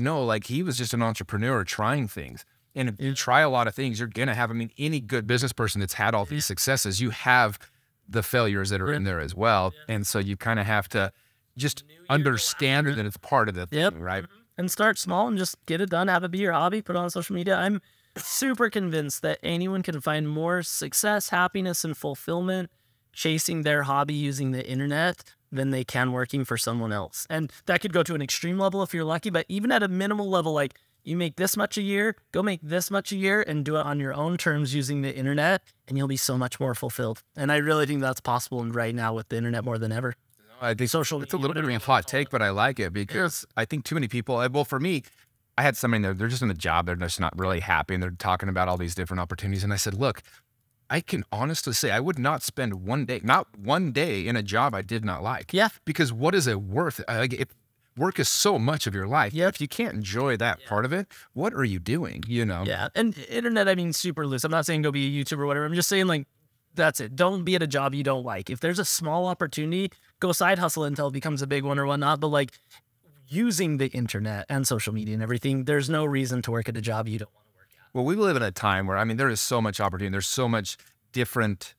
no, like he was just an entrepreneur trying things. And if you try a lot of things, you're going to have, I mean, any good business person that's had all these successes, you have the failures that are in there as well. And so you kind of have to just understand that it's part of the thing, right? And start small and just get it done, have it be your hobby, put it on social media. I'm super convinced that anyone can find more success, happiness, and fulfillment chasing their hobby using the internet than they can working for someone else. And that could go to an extreme level if you're lucky, but even at a minimal level, like you make this much a year, go make this much a year and do it on your own terms using the internet, and you'll be so much more fulfilled. And I really think that's possible right now with the internet more than ever. I think social, it's a little bit of a hot take, but I like it because I think too many people, well, for me, I had somebody there, they're just in a job, they're just not really happy, and they're talking about all these different opportunities. And I said, look, I can honestly say I would not spend one day, not one day in a job I did not like. Yeah. Because what is it worth? Work is so much of your life. Yeah. If you can't enjoy that part of it, what are you doing? You know? Yeah. And internet, I mean, super loose. I'm not saying go be a YouTuber or whatever. I'm just saying like, that's it. Don't be at a job you don't like. If there's a small opportunity, go side hustle until it becomes a big one or whatnot. But like using the internet and social media and everything, there's no reason to work at a job you don't want to work at. Well, we live in a time where, I mean, there is so much opportunity. There's so much different,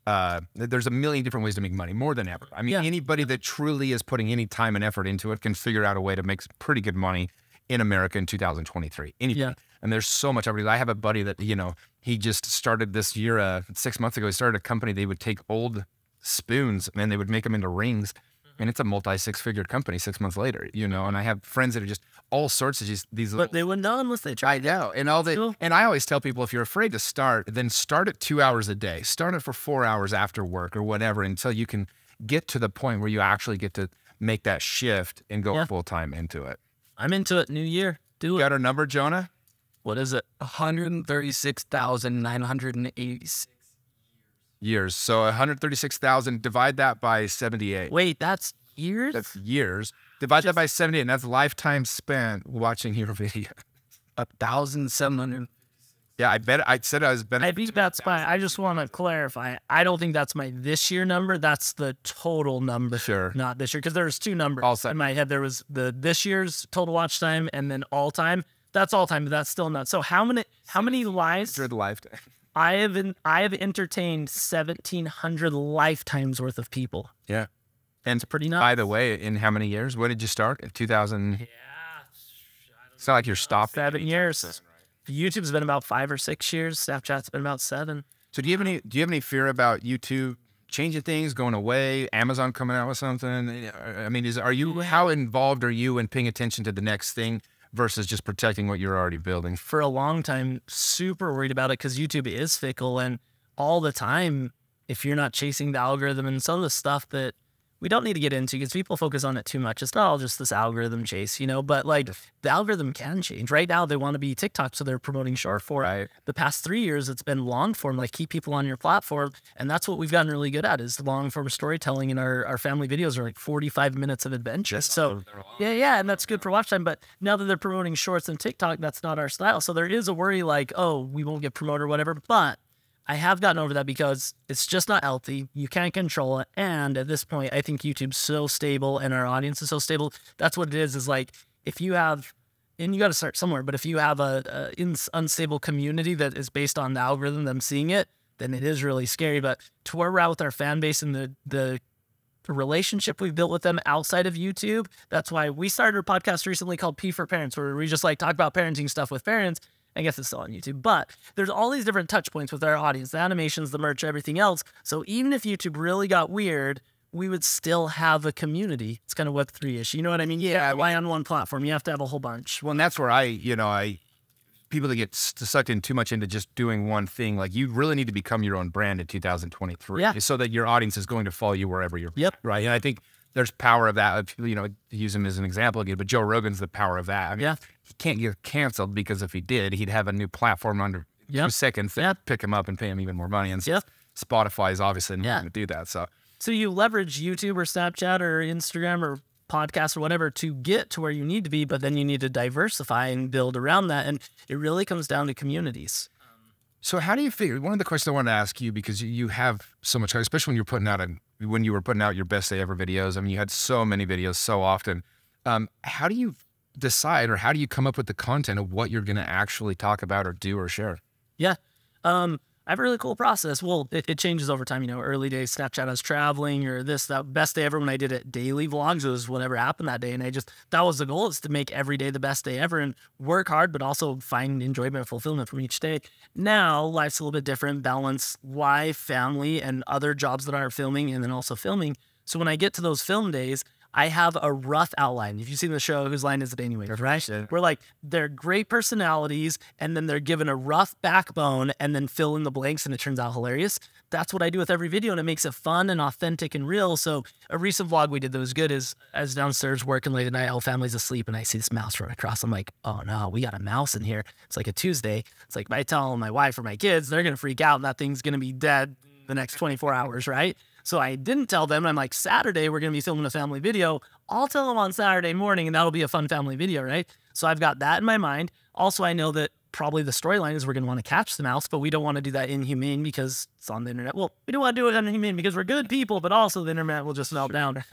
there's a million different ways to make money, more than ever. I mean, anybody that truly is putting any time and effort into it can figure out a way to make pretty good money in America in 2023. Anything. Yeah. And there's so much opportunity. I have a buddy that, you know, he just started this year, 6 months ago, he started a company. They would take old spoons and they would make them into rings. And it's a multi-six-figure company 6 months later, you know. And I have friends that are just all sorts of these little... But they wouldn't know unless they tried out. And all they, and I always tell people, if you're afraid to start, then start at 2 hours a day. Start it for 4 hours after work or whatever until you can get to the point where you actually get to make that shift and go full-time into it. I'm into it. New year. Do it. Got our number, Jonah? What is it? 136,986. Years. So 136,000, divide that by 78. Wait, that's years? That's years. Divide that by 78, and that's lifetime spent watching your video. 1,700. Yeah, I bet. I said I was better. I think that's my, I just want to clarify. I don't think that's my this year number. That's the total number. Sure. Not this year, because there's two numbers. Also, in my head, there was the this year's total watch time and then all time. That's all time, but that's still not. So how many lives? 100 lifetime. I have entertained 1,700 lifetimes worth of people. Yeah. And it's pretty nuts. By the way, in how many years? When did you start? In 2000? Yeah. It's not like you're stopped. 7 years. Right. YouTube's been about 5 or 6 years. Snapchat's been about 7. So do you have any fear about YouTube changing things, going away, Amazon coming out with something? I mean, how involved are you in paying attention to the next thing versus just protecting what you're already building? For a long time, super worried about it because YouTube is fickle. And all the time, if you're not chasing the algorithm and some of the stuff that we don't need to get into because people focus on it too much. It's not all just this algorithm chase, you know, but like the algorithm can change. Right now, they want to be TikTok, so they're promoting short form. Right. The past 3 years, it's been long form, like keep people on your platform. And that's what we've gotten really good at is long form storytelling. And our family videos are like 45 minutes of adventure. So yeah, and that's good for watch time. But now that they're promoting shorts and TikTok, that's not our style. So there is a worry like, oh, we won't get promoted or whatever, but I have gotten over that because it's just not healthy. You can't control it. And at this point, I think YouTube's so stable and our audience is so stable. That's what it is like if you have, and you got to start somewhere, but if you have an unstable community that is based on the algorithm, them seeing it, then it is really scary. But to where we're at with our fan base and the relationship we've built with them outside of YouTube, that's why we started a podcast recently called P for Parents, where we just like talk about parenting stuff with parents. I guess it's still on YouTube, but there's all these different touch points with our audience, the animations, the merch, everything else. So even if YouTube really got weird, we would still have a community. It's kind of Web3-ish. You know what I mean? Yeah. Why on one platform? You have to have a whole bunch. Well, and that's where people that get sucked in too much into just doing one thing, like you really need to become your own brand in 2023 so that your audience is going to follow you wherever you're right. And I think there's power of that. You know, use him as an example again, but Joe Rogan's the power of that. I mean, he can't get canceled because if he did, he'd have a new platform under 2 seconds. Pick him up and pay him even more money. And Spotify is obviously not going to do that. So you leverage YouTube or Snapchat or Instagram or podcast or whatever to get to where you need to be, but then you need to diversify and build around that. And it really comes down to communities. So how do you figure, one of the questions I wanted to ask you, because you have so much, especially when you're putting out, when you were putting out your best day ever videos, I mean, you had so many videos so often. How do you decide or how do you come up with the content of what you're going to actually talk about or do or share? Yeah. I have a really cool process. Well, it changes over time, you know, early days, Snapchat, I was traveling or this, that best day ever when I did it, daily vlogs, it was whatever happened that day. And that was the goal, is to make every day the best day ever and work hard, but also find enjoyment and fulfillment from each day. Now, life's a little bit different, balance life, family, and other jobs that aren't filming and then also filming. So when I get to those film days, I have a rough outline. If you've seen the show, Whose Line Is It Anyway? Right? We're like, they're great personalities, and then they're given a rough backbone, and then fill in the blanks, and it turns out hilarious. That's what I do with every video, and it makes it fun and authentic and real. So a recent vlog we did that was good is, I was downstairs working late at night, all family's asleep, and I see this mouse run across. I'm like, oh no, we got a mouse in here. It's like a Tuesday. It's like, if I tell my wife or my kids, they're going to freak out, and that thing's going to be dead the next 24 hours, right? So I didn't tell them. I'm like, Saturday, we're going to be filming a family video. I'll tell them on Saturday morning, and that'll be a fun family video, right? So I've got that in my mind. Also, I know that probably the storyline is we're going to want to catch the mouse, but we don't want to do that inhumane because it's on the internet. Well, we don't want to do it inhumane because we're good people, but also the internet will just melt down.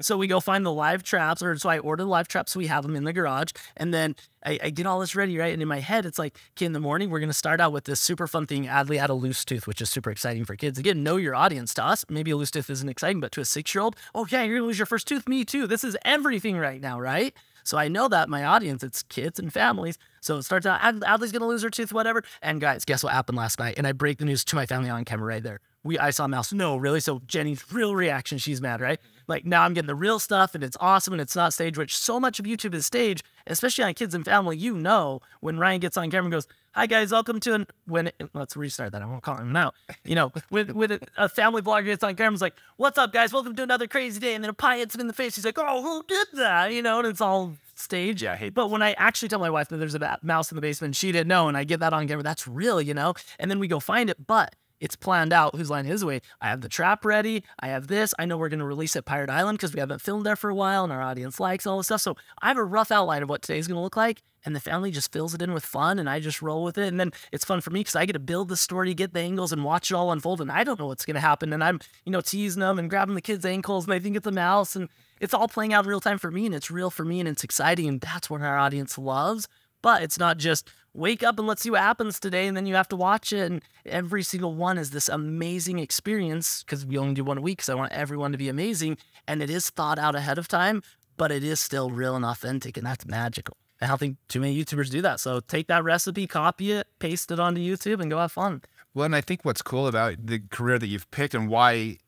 So we go find the live traps, or so I order the live traps, so we have them in the garage. And then I get all this ready, right? And in my head, it's like, okay, in the morning, we're going to start out with this super fun thing, Adley had a loose tooth, which is super exciting for kids. Again, know your audience. To us, maybe a loose tooth isn't exciting, but to a 6-year-old, oh yeah, you're going to lose your first tooth, me too. This is everything right now, right? So I know that my audience, it's kids and families. So it starts out, Adley's going to lose her tooth, whatever. And guys, guess what happened last night? And I break the news to my family on camera right there. I saw a mouse. No, really? So Jenny's real reaction, she's mad, right? Like, now I'm getting the real stuff, and it's awesome, and it's not stage, which so much of YouTube is stage, especially on kids and family. You know, when Ryan gets on camera and goes, hi, guys, welcome to an... Let's restart that. I won't call him out. You know, when a family vlogger gets on camera and is like, what's up, guys? Welcome to another crazy day. And then a pie hits him in the face. He's like, oh, who did that? You know, and it's all... stage. Yeah, I hate but when I actually tell my wife that there's a mouse in the basement, she didn't know, and I get that on camera, that's real, you know? And then we go find it, but it's planned out, Whose Line Is It Anyway. I have the trap ready, I have this, I know we're going to release at Pirate Island because we haven't filmed there for a while, and our audience likes all this stuff, so I have a rough outline of what today's going to look like, and the family just fills it in with fun, and I just roll with it, and then it's fun for me because I get to build the story, get the angles, and watch it all unfold, and I don't know what's going to happen, and I'm, you know, teasing them and grabbing the kids' ankles, and they think it's a mouse, and it's all playing out in real time for me, and it's real for me, and it's exciting, and that's what our audience loves. But it's not just wake up and let's see what happens today, and then you have to watch it, and every single one is this amazing experience, because we only do one a week, because I want everyone to be amazing, and it is thought out ahead of time, but it is still real and authentic, and that's magical. I don't think too many YouTubers do that, so take that recipe, copy it, paste it onto YouTube, and go have fun. Well, and I think what's cool about the career that you've picked and why...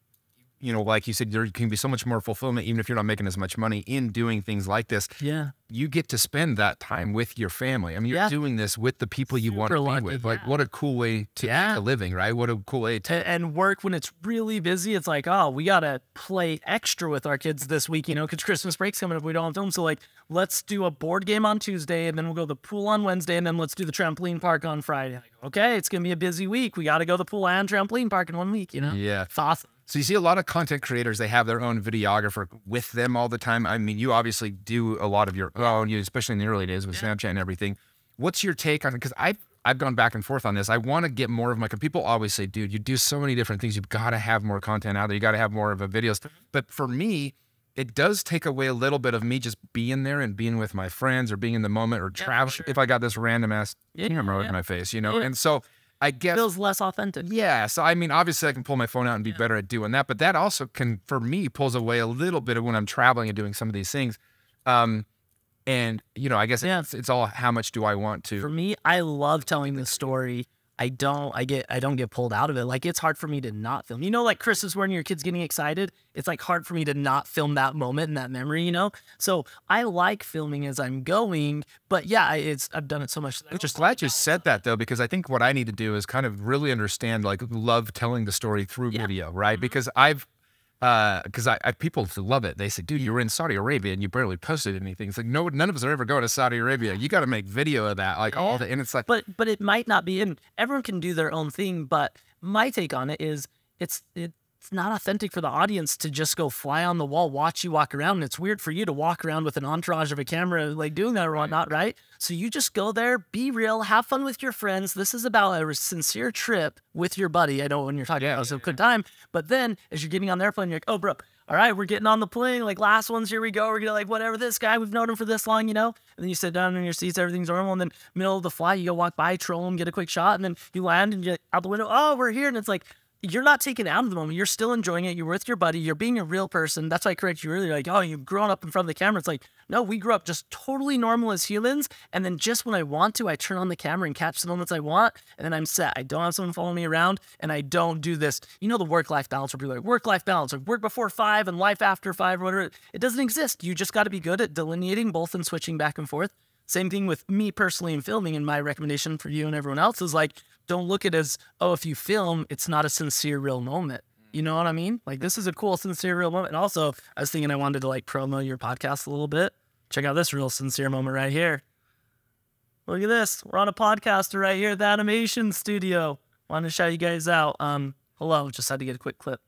you know, like you said, there can be so much more fulfillment, even if you're not making as much money in doing things like this. Yeah. You get to spend that time with your family. I mean, you're doing this with the people you want to be with. Like, what a cool way to make a living, right? What a cool way to... And work when it's really busy, it's like, oh, we got to play extra with our kids this week, you know, because Christmas break's coming up, we don't have film. So, like, let's do a board game on Tuesday, and then we'll go to the pool on Wednesday, and then let's do the trampoline park on Friday. Like, okay, it's going to be a busy week. We got to go to the pool and trampoline park in 1 week, you know? Yeah. It's awesome. So you see a lot of content creators, they have their own videographer with them all the time. I mean, you obviously do a lot of your own, especially in the early days with Snapchat and everything. What's your take on it? Because I've gone back and forth on this. I want to get more of my... People always say, dude, you do so many different things. You've got to have more content out there. You got to have more of a videos. But for me, it does take away a little bit of me just being there and being with my friends or being in the moment or travel. Sure. If I got this random-ass camera in my face, you know? Yeah. And so... I guess feels less authentic. Yeah. So I mean, obviously I can pull my phone out and be better at doing that, but that also can, for me, pulls away a little bit of when I'm traveling and doing some of these things. And you know, I guess it's all how much do I want to. For me, I love telling the story. I don't get pulled out of it. Like, it's hard for me to not film. You know, like Christmas when your kid's getting excited, it's like hard for me to not film that moment and that memory, you know? So I like filming as I'm going, but yeah, I've done it so much. I'm just glad you said that though, because I think what I need to do is kind of really understand, like, love telling the story through video, right? Because people love it. They say, dude, you were in Saudi Arabia and you barely posted anything. It's like, no, none of us are ever going to Saudi Arabia. You got to make video of that. Like all the, and it's like, but it might not be, and everyone can do their own thing. But my take on it is it's not authentic for the audience to just go fly on the wall, watch you walk around. And it's weird for you to walk around with an entourage of a camera, like doing that or whatnot. Right. So you just go there, be real, have fun with your friends. This is about a sincere trip with your buddy. I know when you're talking about it's a good time, but then as you're getting on the airplane, you're like, oh bro, all right, we're getting on the plane. Like last ones, here we go. We're going to like, whatever this guy, we've known him for this long, you know? And then you sit down in your seats, everything's normal. And then middle of the flight, you go walk by, troll him, get a quick shot. And then you land and you're out the window. Oh, we're here. And it's like, you're not taken out of the moment. You're still enjoying it. You're with your buddy. You're being a real person. That's why I correct you earlier. Like, oh, you've grown up in front of the camera. It's like, no, we grew up just totally normal as humans. And then just when I want to, I turn on the camera and catch the moments I want. And then I'm set. I don't have someone following me around. And I don't do this. You know, the work-life balance where people are like, work-life balance. Like work before 5 and life after 5 or whatever. It doesn't exist. You just got to be good at delineating both and switching back and forth. Same thing with me personally in filming, and my recommendation for you and everyone else is like, don't look at it as, oh, if you film, it's not a sincere, real moment. You know what I mean? Like, this is a cool, sincere, real moment. And also, I was thinking I wanted to, like, promo your podcast a little bit. Check out this real, sincere moment right here. Look at this. We're on a podcaster right here at the animation studio. Wanted to shout you guys out. Hello. Just had to get a quick clip.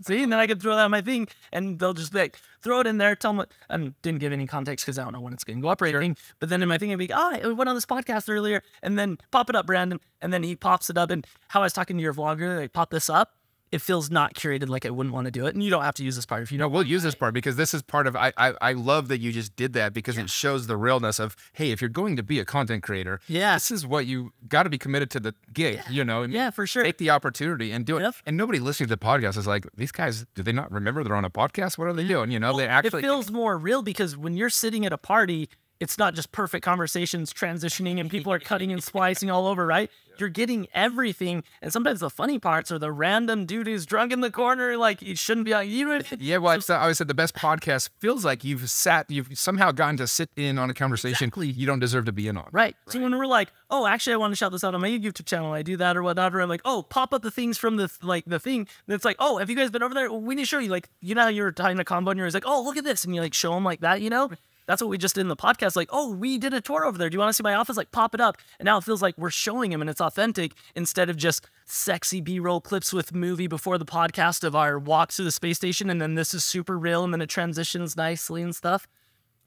See, and then I can throw that on my thing, and they'll just be like, throw it in there, tell them what, and didn't give any context because I don't know when it's going to go up or anything, but then in my thing, I'd be like, oh, I went on this podcast earlier, and then pop it up, Brandon, and then he pops it up, and how I was talking to your vlogger, like, pop this up, it feels not curated, like I wouldn't want to do it, and you don't have to use this part if you don't. No, we'll use this part, because this is part of, I love that you just did that, because it shows the realness of, hey, if you're going to be a content creator, this is what you got to be committed to the gig, you know? And for sure. Take the opportunity and do it. And nobody listening to the podcast is like, these guys, do they not remember they're on a podcast? What are they doing? You know, well, they actually... It feels more real, because when you're sitting at a party, it's not just perfect conversations transitioning and people are cutting and splicing all over, right? You're getting everything. And sometimes the funny parts are the random dude who's drunk in the corner, like he shouldn't be on you. Yeah, well, I always said the best podcast feels like you've somehow gotten to sit in on a conversation you don't deserve to be in on. Right. So when we're like, oh, actually, I want to shout this out on my YouTube channel, I do that or whatnot, or I'm like, oh, pop up the things from the, like, the thing. And it's like, oh, have you guys been over there? Well, we need to show you, like, you know how you're tying a combo and you're always like, oh, look at this. And you like show them like that, you know? That's what we just did in the podcast. Like, oh, we did a tour over there. Do you want to see my office? Like, pop it up. And now it feels like we're showing him and it's authentic instead of just sexy B-roll clips with movie before the podcast of our walk through the space station. And then this is super real. And then it transitions nicely and stuff.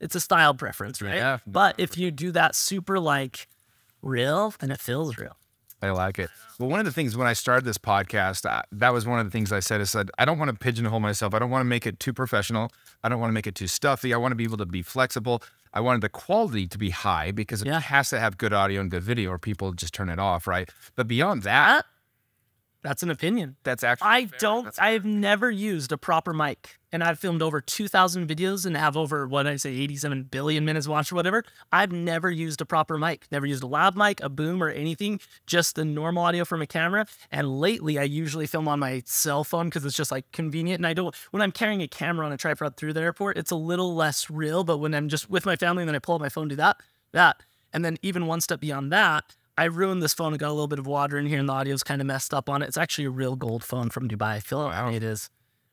It's a style preference, right? Yeah. But if you do that super, like, real, then it feels real. I like it. Well, one of the things when I started this podcast, that was one of the things I said. I said, I don't want to pigeonhole myself. I don't want to make it too professional. I don't want to make it too stuffy. I want to be able to be flexible. I wanted the quality to be high because it has to have good audio and good video or people just turn it off, right? But beyond that... That's an opinion. That's actually I've never used a proper mic, and I've filmed over 2,000 videos and have over, what I say, 87 billion minutes watched or whatever. I've never used a proper mic, never used a loud mic, a boom or anything, just the normal audio from a camera. And lately I usually film on my cell phone because it's just like convenient. And I don't, when I'm carrying a camera on a tripod through the airport, it's a little less real. But when I'm just with my family and then I pull up my phone, do that. And then even one step beyond that, I ruined this phone. I got a little bit of water in here, and the audio's kind of messed up on it. It's actually a real gold phone from Dubai. I feel like it is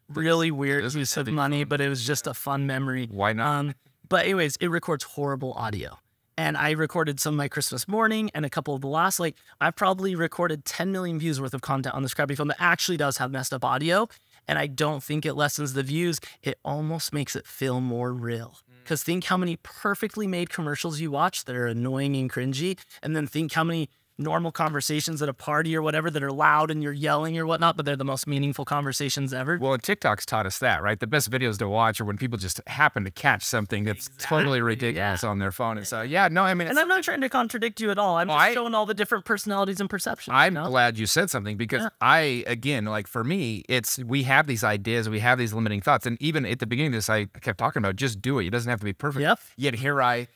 really weird use of money, but it was just a fun memory. Why not? But anyways, it records horrible audio. And I recorded some of my Christmas morning and a couple of the last, like, I've probably recorded 10 million views worth of content on this crappy phone that actually does have messed up audio. And I don't think it lessens the views. It almost makes it feel more real. Because think how many perfectly made commercials you watch that are annoying and cringy. And then think how many normal conversations at a party or whatever that are loud and you're yelling or whatnot, but they're the most meaningful conversations ever. Well, and TikTok's taught us that, right? The best videos to watch are when people just happen to catch something that's totally ridiculous on their phone. And so, yeah, no, I mean... And I'm not trying to contradict you at all. I'm just showing all the different personalities and perceptions. I'm glad you said something because I, again, like for me, it's we have these ideas, we have these limiting thoughts. And even at the beginning of this, I kept talking about just do it. It doesn't have to be perfect. Yet here I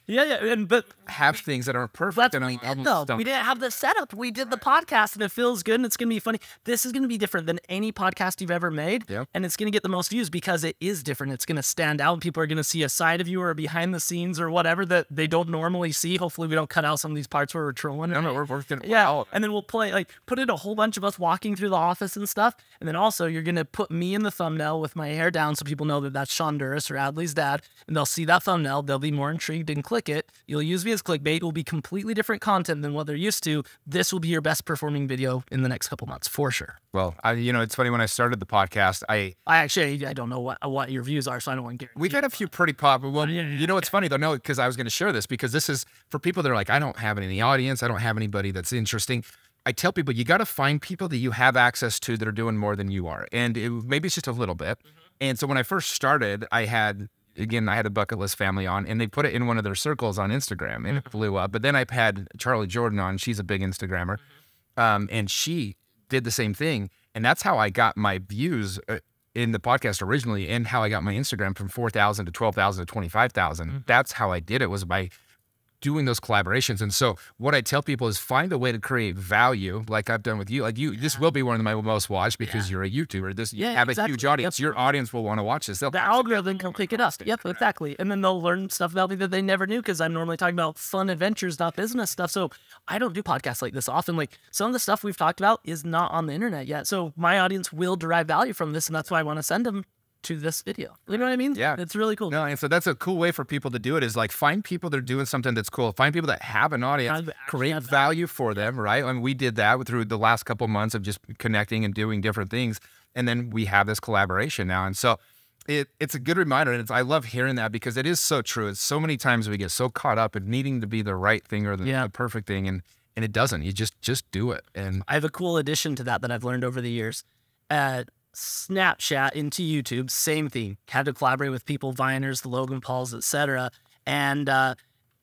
but have things that aren't perfect. And we didn't have this setup. We did the podcast and it feels good and it's going to be funny. This is going to be different than any podcast you've ever made. And it's going to get the most views because it is different. It's going to stand out and people are going to see a side of you or behind the scenes or whatever that they don't normally see. Hopefully we don't cut out some of these parts where we're trolling. No, we're working. And then we'll play, like, put in a whole bunch of us walking through the office and stuff. And then also you're going to put me in the thumbnail with my hair down so people know that that's Shonduras or Adley's dad. And they'll see that thumbnail. They'll be more intrigued and click it. You'll use me as clickbait. It will be completely different content than what they're used to. This will be your best performing video in the next couple months for sure. Well, you know, it's funny when I started the podcast, I actually don't know what your views are, so I don't want to get. We've had a few pretty popular. Well, you know, it's funny though, no, because I was going to share this because this is for people that are like, I don't have any audience, I don't have anybody that's interesting. I tell people you got to find people that you have access to that are doing more than you are, and maybe it's just a little bit. And so when I first started, I had a Bucket List Family on, and they put it in one of their circles on Instagram, and it blew up. But then I've had Charlie Jordan on. She's a big Instagrammer, and she did the same thing. And that's how I got my views in the podcast originally and how I got my Instagram from 4,000 to 12,000 to 25,000. That's how I did it, was by doing those collaborations. And so what I tell people is find a way to create value, like I've done with you. Like you, this will be one of my most watched because you're a YouTuber. This you have a huge audience. Your audience will want to watch this. The algorithm can pick it up. And then they'll learn stuff about me that they never knew because I'm normally talking about fun adventures, not business stuff. So I don't do podcasts like this often. Like some of the stuff we've talked about is not on the internet yet. So my audience will derive value from this, and that's why I want to send them to this video. You know what I mean? Yeah. It's really cool. No, and so that's a cool way for people to do it, is like find people that are doing something that's cool. Find people that have an audience, create value for them, right? And we did that through the last couple months of just connecting and doing different things. And then we have this collaboration now. And so it's a good reminder. And I love hearing that because it is so true. It's so many times we get so caught up in needing to be the right thing or the, the perfect thing. And it doesn't. You just do it. And I have a cool addition to that I've learned over the years. Snapchat into YouTube, same thing. Had to collaborate with people, Viners, the Logan Pauls, etc. And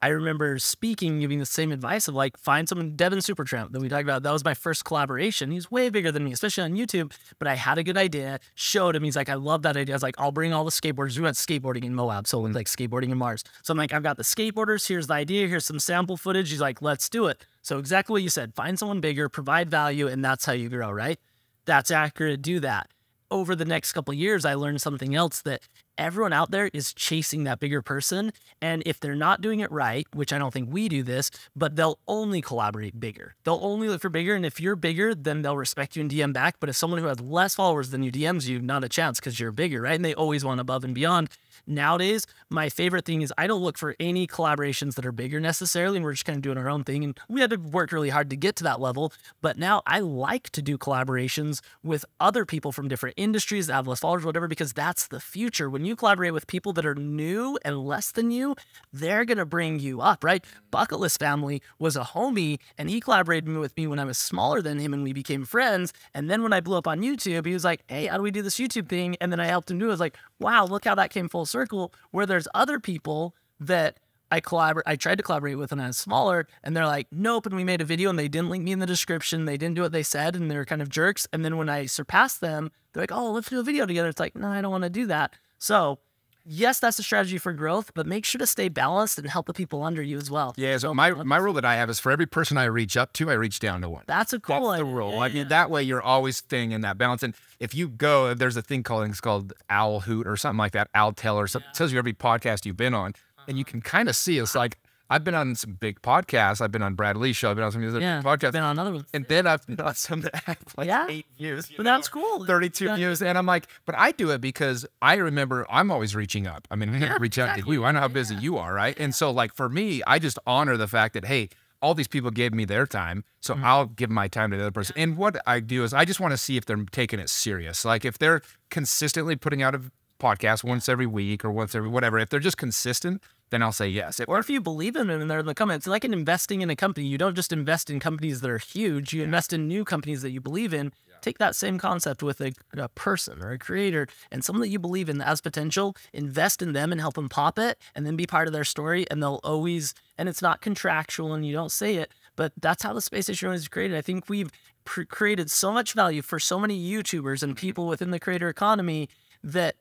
I remember speaking, giving the same advice of like, find someone, Devin Supertramp, that we talked about. That was my first collaboration. He's way bigger than me, especially on YouTube. But I had a good idea, showed him. He's like, I love that idea. I was like, I'll bring all the skateboarders. We went skateboarding in Moab, so like skateboarding in Mars. So I'm like, I've got the skateboarders. Here's the idea. Here's some sample footage. He's like, let's do it. So exactly what you said, find someone bigger, provide value, and that's how you grow, right? That's accurate. Do that. Over the next couple of years, I learned something else, that everyone out there is chasing that bigger person. And if they're not doing it right, which I don't think we do this, but they'll only collaborate bigger. They'll only look for bigger. And if you're bigger, then they'll respect you and DM back. But if someone who has less followers than you DMs you, not a chance because you're bigger, right? And they always want above and beyond. Nowadays, my favorite thing is I don't look for any collaborations that are bigger necessarily, and we're just kind of doing our own thing. And we had to work really hard to get to that level. But now I like to do collaborations with other people from different industries that have less followers, whatever, because that's the future. When you collaborate with people that are new and less than you, they're going to bring you up, right? Bucket List Family was a homie, and he collaborated with me when I was smaller than him, and we became friends. And then when I blew up on YouTube, he was like, hey, how do we do this YouTube thing? And then I helped him do it. I was like, wow, look how that came full circle, where there's other people that I tried to collaborate with when I was smaller, and they're like, nope, and we made a video, and they didn't link me in the description, they didn't do what they said, and they were kind of jerks. And then when I surpassed them, they're like, oh, let's do a video together. It's like, no, I don't want to do that. So yes, that's a strategy for growth, but make sure to stay balanced and help the people under you as well. Yeah, so my rule that I have is for every person I reach up to, I reach down to one. That's a cool idea. That's the rule. Yeah. I mean, that way you're always staying in that balance. And if you go, there's a thing called, it's called Owl Hoot or something like that, Owl Tell or something. It tells you every podcast you've been on. And you can kind of see, it's like, I've been on some big podcasts. I've been on Brad Lee's show. I've been on some other podcasts. Been on another ones. And then I've been on some that have like 8 views. But that's cool. 32 views. And I'm like, but I do it because I remember I'm always reaching up. I mean, I reach out to you. I know how busy you are, right? And so like for me, I just honor the fact that, hey, all these people gave me their time, so I'll give my time to the other person. And what I do is I just want to see if they're taking it serious. Like if they're consistently putting out a podcast once every week or once every whatever, if they're just consistent, then I'll say yes. Or if you believe in them and they're in the comments, it's like an investing in a company. You don't just invest in companies that are huge. You invest in new companies that you believe in. Yeah. Take that same concept with a person or a creator and someone that you believe in that has potential. Invest in them and help them pop it, and then be part of their story. And they'll always, and it's not contractual and you don't say it, but that's how the Space Station is created. I think we've created so much value for so many YouTubers and people within the creator economy that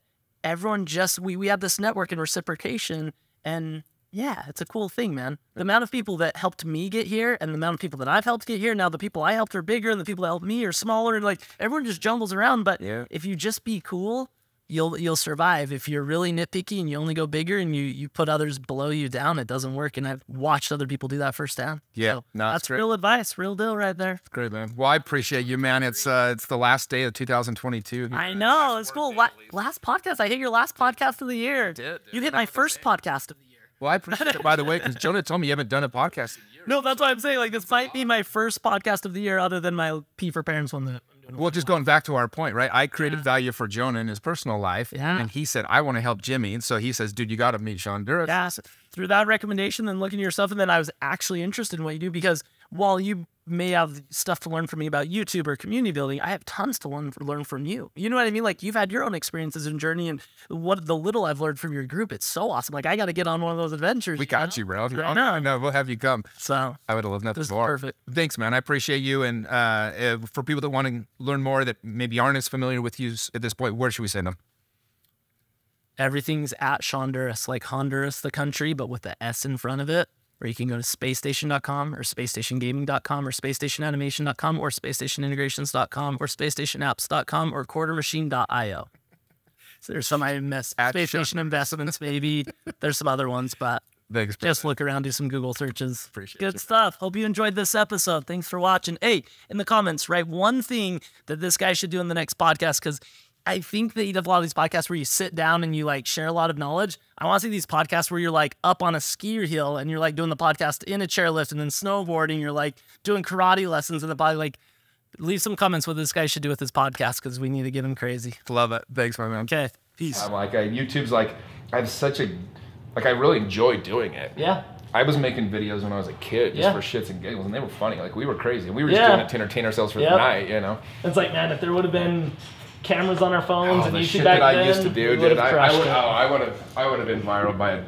everyone just, we have this network and reciprocation. And yeah, it's a cool thing, man. The amount of people that helped me get here and the amount of people that I've helped get here. Now the people I helped are bigger and the people that helped me are smaller. And like everyone just jumbles around. But if you just be cool, you'll survive. If you're really nitpicky and you only go bigger and you put others below you down, it doesn't work. And I've watched other people do that firsthand. Yeah, so no, that's real advice, real deal right there. It's great, man. Well, I appreciate you, man. It's the last day of 2022. I know, it's cool. Last podcast, I hit your last podcast of the year. Dude, you hit my first podcast of the year. Well, I appreciate it, by the way, because Jonah told me you haven't done a podcast in years. No, that's what I'm saying. Like this might be my first podcast of the year, other than my P for Parents one that. Well, just going back to our point, right? I created value for Jonah in his personal life, and he said, I want to help Jimmy. And so he says, dude, you got to meet Shonduras. Yeah, so through that recommendation, then looking at yourself, and then I was actually interested in what you do, because while you may have stuff to learn from me about YouTube or community building, I have tons to learn from you. You know what I mean? Like, you've had your own experiences and journey, and what the little I've learned from your group, it's so awesome. Like, I got to get on one of those adventures. We got you, bro. No, we'll have you come. So I would have loved nothing more. Perfect. Thanks, man. I appreciate you. And for people that want to learn more that maybe aren't as familiar with you at this point, where should we send them? Everything's at Shonduras, like Honduras, the country, but with the S in front of it. Or you can go to spacestation.com or spacestationgaming.com or spacestationanimation.com or spacestationintegrations.com or spacestationapps.com or quartermachine.io. So there's some I missed. Space Station Investments, maybe. There's some other ones, but thanks, just look around, do some Google searches. Appreciate Good you. Stuff. Hope you enjoyed this episode. Thanks for watching. Hey, in the comments, write one thing that this guy should do in the next podcast, because I think that you have a lot of these podcasts where you sit down and you like share a lot of knowledge. I want to see these podcasts where you're like up on a ski hill and you're like doing the podcast in a chairlift and then snowboarding. You're like doing karate lessons in the body. Like leave some comments what this guy should do with his podcast, because we need to get him crazy. Love it. Thanks, my man. Okay. Peace. I'm like, YouTube's like, I have such a, like, I really enjoy doing it. Yeah. I was making videos when I was a kid just for shits and giggles, and they were funny. Like, we were crazy. We were just doing it to entertain ourselves for the night, you know? It's like, man, if there would have been cameras on our phones and YouTube back then, I would have been viral by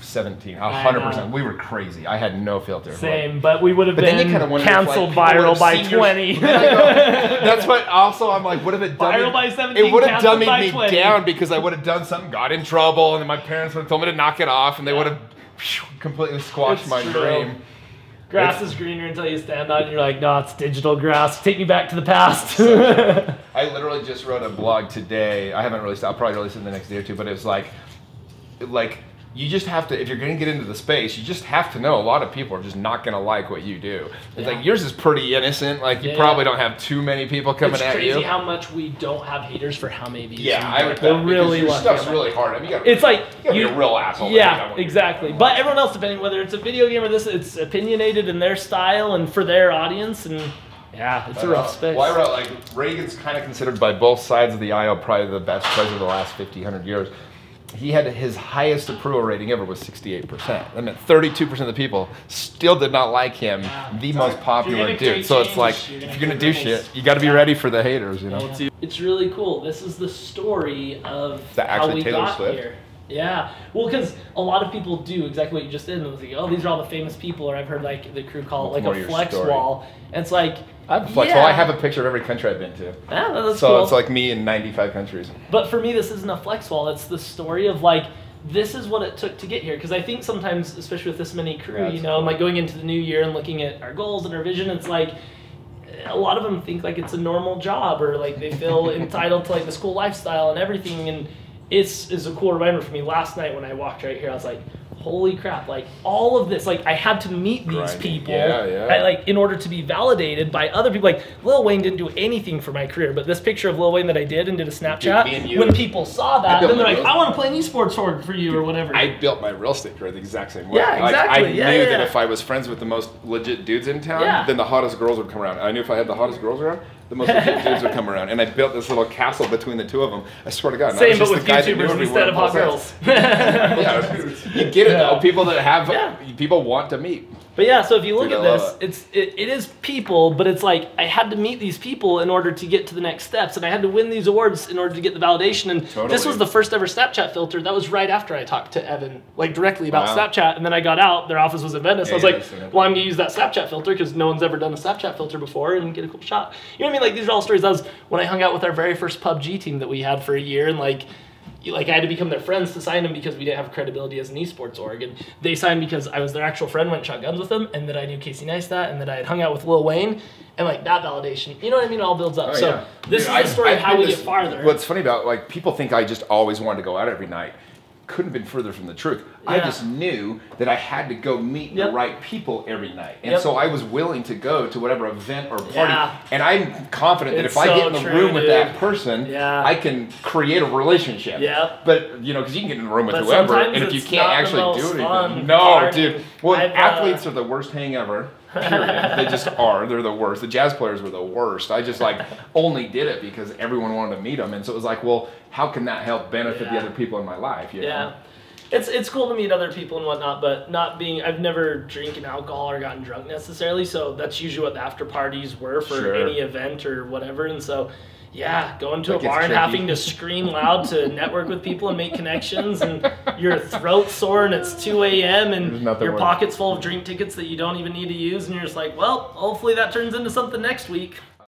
17, 100%. We were crazy. I had no filter. Same, but we would have been canceled viral by 20. That's what. Also, I'm like, what if it dummied, viral by 17? It would have dummied me down, because I would have done something, got in trouble, and then my parents would have told me to knock it off, and they would have completely squashed my dream. Grass is greener until you stand on it, and you're like, no, it's digital grass. Take me back to the past. I literally just wrote a blog today. I haven't released it. I'll probably release it in the next day or two, but it was like. You just have to, if you're going to get into the space, you just have to know a lot of people are just not going to like what you do. It's like, yours is pretty innocent. Like, you probably don't have too many people coming at you. It's crazy how much we don't have haters for how many views. Yeah, I would think, really, your stuff's really hard. I mean, you gotta, it's like, you be a real asshole. Yeah, exactly. But everyone else, depending whether it's a video game or this, it's opinionated in their style and for their audience, and yeah, it's a rough space. Well, I wrote, like, Reagan's kind of considered by both sides of the aisle probably the best president of the last 50, 100 years. He had his highest approval rating ever was 68%. I mean, 32% of the people still did not like him, the most popular dude. So it's like, if you're gonna do shit, you gotta be ready for the haters, you know? Yeah. It's really cool. This is the story of how we got here. Yeah, well, because a lot of people do exactly what you just did. It was like, oh, these are all the famous people, or I've heard like the crew call it like a flex wall. And it's like, I'm flex wall. I have a picture of every country I've been to. Yeah, that's cool. So it's like me in 95 countries. But for me, this isn't a flex wall. It's the story of like, this is what it took to get here. Because I think sometimes, especially with this many crew, you know, like going into the new year and looking at our goals and our vision, it's like, a lot of them think like it's a normal job, or like they feel entitled to like this cool lifestyle and everything. And It's a cool reminder for me. Last night when I walked right here, I was like, holy crap, like all of this, like I had to meet these people right, like in order to be validated by other people. Like Lil Wayne didn't do anything for my career, but this picture of Lil Wayne that I did and did a Snapchat, when people saw that, then they're like, I want to play an esports org for you or whatever. I built my real estate career the exact same way. Yeah, exactly. Like, I knew that if I was friends with the most legit dudes in town, then the hottest girls would come around. I knew if I had the hottest girls around, the most legit dudes would come around, and I built this little castle between the two of them. I swear to God. Same, but with YouTubers instead of hot girls. You get it though. People that have people want to meet. But yeah, so if you look at this, it is people, but it's like I had to meet these people in order to get to the next steps, and I had to win these awards in order to get the validation. And this was the first ever Snapchat filter. That was right after I talked to Evan, like directly about Snapchat, and then I got out. Their office was in Venice. I was like, well, I'm gonna use that Snapchat filter because no one's ever done a Snapchat filter before, and get a cool shot. You know what I mean? Like these are all stories. That was when I hung out with our very first PUBG team that we had for a year, and like I had to become their friends to sign them because we didn't have credibility as an esports org, and they signed because I was their actual friend, went and shot guns with them, and that I knew Casey Neistat, and that I had hung out with Lil Wayne, and like that validation, you know what I mean? It all builds up. This is the story of how we get farther. What's funny about like people think I just always wanted to go out every night. Couldn't have been further from the truth. Yeah. I just knew that I had to go meet the right people every night. And so I was willing to go to whatever event or party. And I'm confident that if I get in the room with that person, I can create a relationship. But, you know, because you can get in the room with whoever, and if you can't actually do anything. No, dude. Well, athletes are the worst hang ever. Period. They just are. They're the worst. The jazz players were the worst. I just like only did it because everyone wanted to meet them, and so it was like, well, how can that help benefit the other people in my life? You know? It's cool to meet other people and whatnot, but not being. I've never drinking alcohol or gotten drunk necessarily, so that's usually what the after parties were for any event or whatever, and so. Yeah, going to a bar and having to scream loud to network with people and make connections, and your throat sore and it's 2 a.m. and your pocket's full of drink tickets that you don't even need to use, and you're just like, well, hopefully that turns into something next week.